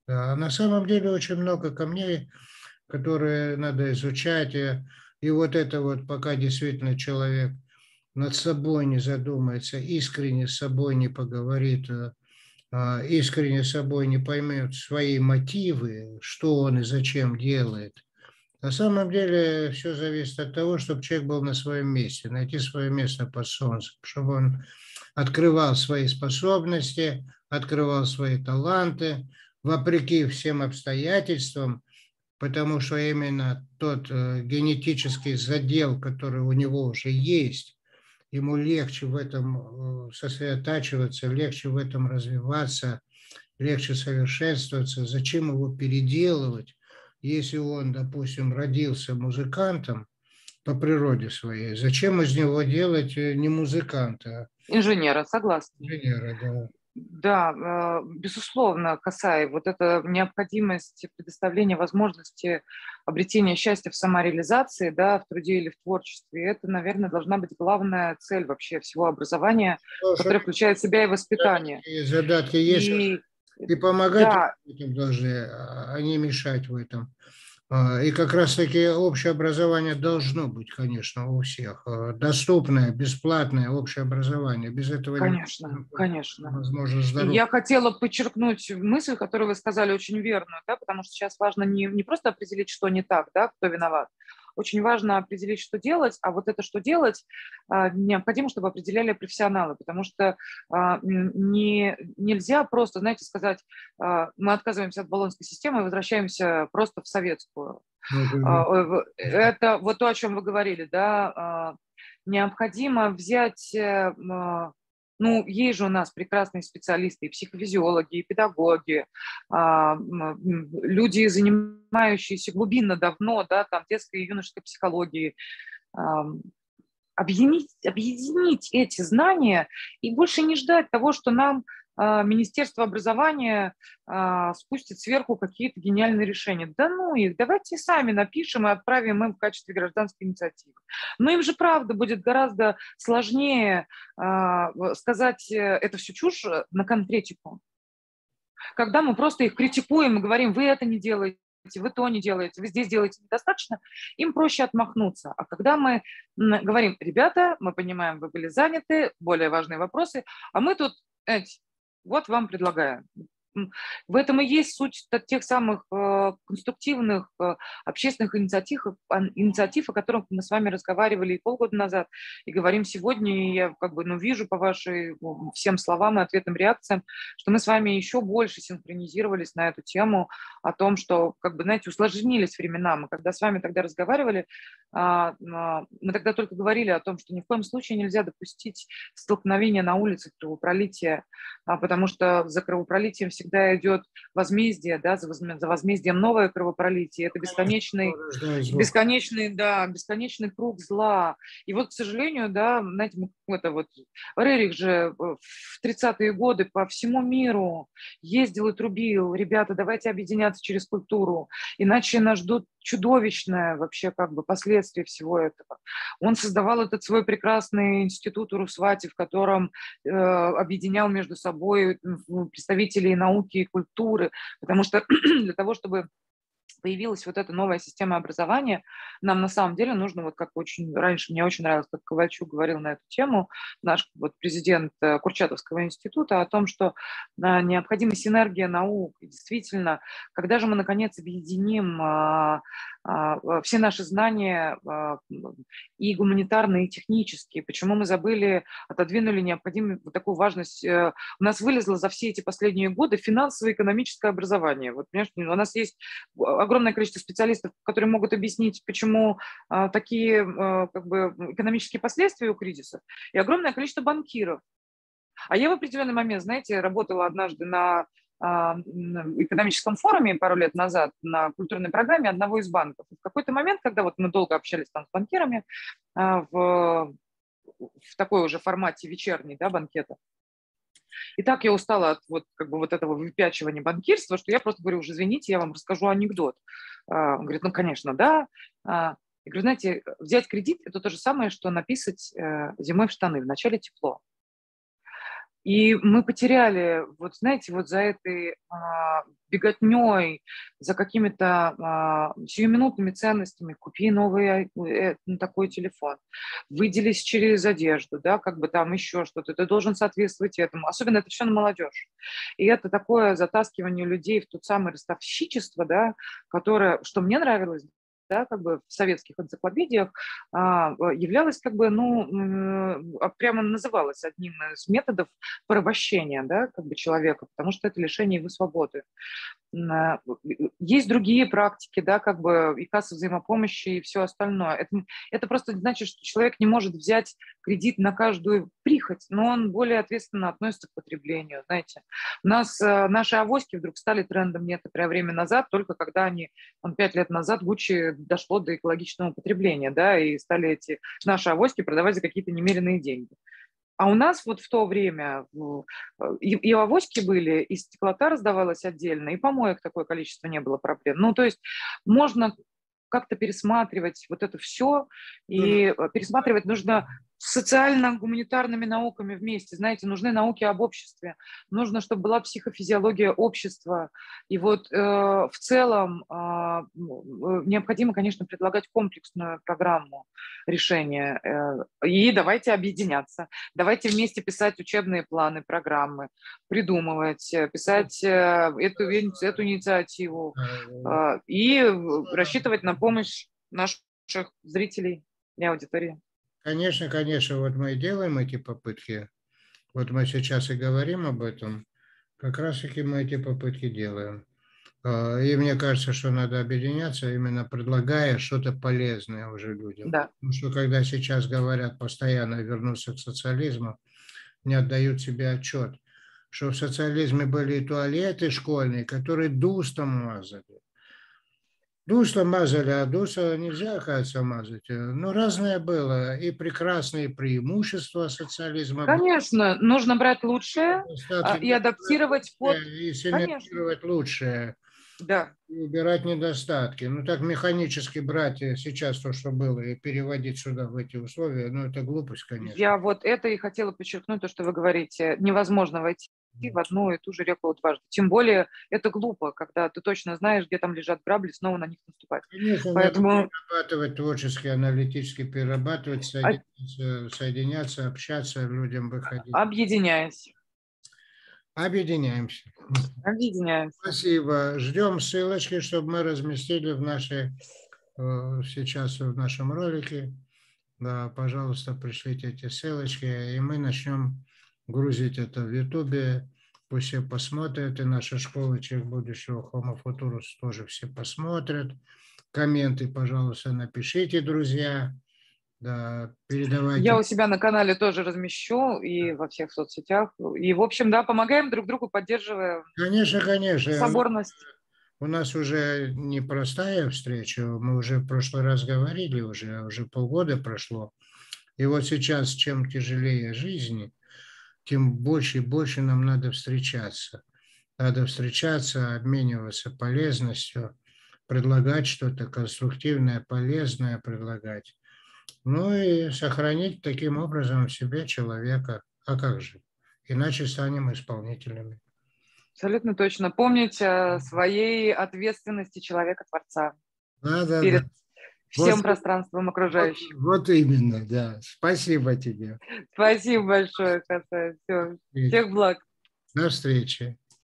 Да. А на самом деле очень много камней, которые надо изучать. И вот это вот, пока действительно человек над собой не задумается, искренне с собой не поговорит, искренне собой не поймет свои мотивы, что он и зачем делает. На самом деле все зависит от того, чтобы человек был на своем месте, найти свое место под солнцем, чтобы он открывал свои способности, открывал свои таланты, вопреки всем обстоятельствам, потому что именно тот генетический задел, который у него уже есть, ему легче в этом сосредотачиваться, легче в этом развиваться, легче совершенствоваться. Зачем его переделывать, если он, допустим, родился музыкантом, по природе своей. Зачем из него делать не музыканта? Инженера, согласна. Инженера, да. Да, безусловно, Хасай, вот эта необходимость предоставления возможности обретения счастья в самореализации, да, в труде или в творчестве, это, наверное, должна быть главная цель вообще всего образования, ну, которое включает в себя и воспитание. И задатки есть, и, и помогать да. этим должны, а не мешать в этом. И как раз-таки общее образование должно быть, конечно, у всех. Доступное, бесплатное общее образование. Без этого конечно, нет, конечно. Возможно, здоровье. Я хотела подчеркнуть мысль, которую вы сказали, очень верную, да, потому что сейчас важно не, не просто определить, что не так, да, кто виноват. Очень важно определить, что делать, а вот это, что делать, необходимо, чтобы определяли профессионалы, потому что не, нельзя просто, знаете, сказать, мы отказываемся от болонской системы и возвращаемся просто в советскую. Mm-hmm. Это вот то, о чем вы говорили, да, необходимо взять... Ну, есть же у нас прекрасные специалисты, и психофизиологи, и педагоги, люди, занимающиеся глубинно давно, да, там, детской и юношеской психологией. Объединить, объединить эти знания и больше не ждать того, что нам Министерство образования спустит сверху какие-то гениальные решения. Да ну их, давайте сами напишем и отправим им в качестве гражданской инициативы. Но им же, правда, будет гораздо сложнее сказать, это все чушь, на конкретику. Когда мы просто их критикуем и говорим, вы это не делаете, вы то не делаете, вы здесь делаете недостаточно, им проще отмахнуться. А когда мы говорим, ребята, мы понимаем, вы были заняты, более важные вопросы, а мы тут... Вот вам предлагаю. В этом и есть суть тех самых конструктивных общественных инициатив, инициатив, о которых мы с вами разговаривали и полгода назад, и говорим сегодня, и я как бы, ну, вижу по вашим всем словам и ответным реакциям, что мы с вами еще больше синхронизировались на эту тему, о том, что, как бы, знаете, усложнились времена. Мы когда с вами тогда разговаривали, мы тогда только говорили о том, что ни в коем случае нельзя допустить столкновения на улицах, кровопролития, потому что за кровопролитием всегда всегда идет возмездие, да, за возмездием новое кровопролитие. Это бесконечный, бесконечный, да, бесконечный круг зла. И вот, к сожалению, да, знаете, это вот, Рерих же в тридцатые годы по всему миру ездил и трубил. Ребята, давайте объединяться через культуру, иначе нас ждут чудовищное вообще как бы последствие всего этого. Он создавал этот свой прекрасный институт Урусвати, в котором э, объединял между собой представителей науки и культуры, потому что для того, чтобы появилась вот эта новая система образования, нам на самом деле нужно, вот как очень раньше, мне очень нравилось, как Ковальчук говорил на эту тему, наш вот президент Курчатовского института, о том, что необходима синергия наук. И действительно, когда же мы, наконец, объединим все наши знания и гуманитарные, и технические, почему мы забыли, отодвинули необходимую вот такую важность. У нас вылезло за все эти последние годы финансово-экономическое образование. Вот, понимаешь, у нас есть огромное количество специалистов, которые могут объяснить, почему а, такие а, как бы экономические последствия у кризисов, и огромное количество банкиров. А я в определенный момент, знаете, работала однажды на а, экономическом форуме пару лет назад на культурной программе одного из банков. И в какой-то момент, когда вот мы долго общались там с банкирами а, в, в такой уже формате вечерней, да, банкета, и так я устала от вот, как бы, вот этого выпячивания банкирства, что я просто говорю, уже извините, я вам расскажу анекдот. Он говорит, ну, конечно, да. Я говорю, знаете, взять кредит – это то же самое, что написать зимой в штаны, в начале тепло. И мы потеряли, вот знаете, вот за этой а, беготней, за какими-то а, сиюминутными ценностями, купи новый э, такой телефон, выделись через одежду, да, как бы там еще что-то, ты должен соответствовать этому, особенно это все на молодежь. И это такое затаскивание людей в тот самый ростовщичество, да, которое, что мне нравилось, да, как бы в советских энциклопедиях а, являлась, как бы, ну, прямо называлась одним из методов порабощения, да, как бы человека, потому что это лишение его свободы. Есть другие практики, да, как бы и касса взаимопомощи, и все остальное. Это, это просто значит, что человек не может взять кредит на каждую прихоть, но он более ответственно относится к потреблению, знаете. У нас наши авоськи вдруг стали трендом некоторое время назад, только когда они, пять лет назад, Гуччи дошло до экологичного потребления, да, и стали эти наши авоськи продавать за какие-то немеренные деньги. А у нас вот в то время и, и авоськи были, и стеклота раздавалась отдельно, и помоек такое количество не было проблем. Ну, то есть можно как-то пересматривать вот это все, и mm-hmm. пересматривать нужно социально-гуманитарными науками вместе. Знаете, нужны науки об обществе, нужно, чтобы была психофизиология общества. И вот э, в целом э, необходимо, конечно, предлагать комплексную программу решения. Э, и давайте объединяться, давайте вместе писать учебные планы, программы, придумывать, писать э, эту, эту инициативу э, и рассчитывать на помощь наших зрителей и аудитории. Конечно, конечно, вот мы и делаем эти попытки. Вот мы сейчас и говорим об этом. Как раз-таки мы эти попытки делаем. И мне кажется, что надо объединяться, именно предлагая что-то полезное уже людям. Да. Потому что когда сейчас говорят постоянно вернуться к социализму, не отдают себе отчет, что в социализме были и туалеты школьные, которые дустом мазали. Дусло мазали, а дусло нельзя, оказывается, мазать. Но разное было. И прекрасные преимущества социализма. Конечно, было. Нужно брать лучшее достатки и адаптировать под... И синтезировать лучшее. Да. И убирать недостатки. Ну, так механически брать сейчас то, что было, и переводить сюда, в эти условия, ну, это глупость, конечно. Я вот это и хотела подчеркнуть, то, что вы говорите. Невозможно войти в одну и ту же реку дважды. Тем более это глупо, когда ты точно знаешь, где там лежат грабли, снова на них наступать. Конечно, поэтому надо перерабатывать творчески, аналитически перерабатывать, соединяться, а... соединяться, общаться, людям выходить. Объединяясь. Объединяемся. Объединяемся. Спасибо. Ждем ссылочки, чтобы мы разместили в нашей, сейчас в нашем ролике. Да, пожалуйста, пришлите эти ссылочки, и мы начнем грузить это в Ютубе, пусть все посмотрят, и наша школа «Человек будущего» Homo Futurus тоже все посмотрят. Комменты, пожалуйста, напишите, друзья. Да, передавайте. Я у себя на канале тоже размещу и во всех соцсетях. И, в общем, да, помогаем друг другу, поддерживая конечно, конечно. соборность. У нас уже непростая встреча, мы уже в прошлый раз говорили, уже, уже полгода прошло. И вот сейчас, чем тяжелее жизнь, тем больше и больше нам надо встречаться. Надо встречаться, обмениваться полезностью, предлагать что-то конструктивное, полезное предлагать. Ну и сохранить таким образом в себе человека. А как же? Иначе станем исполнителями. Абсолютно точно. Помнить о своей ответственности человека-творца. Да, да, перед да. всем вот, пространством окружающим. Вот, вот именно, да. Спасибо тебе. Спасибо большое, Хасай. Все. Всех благ. До встречи.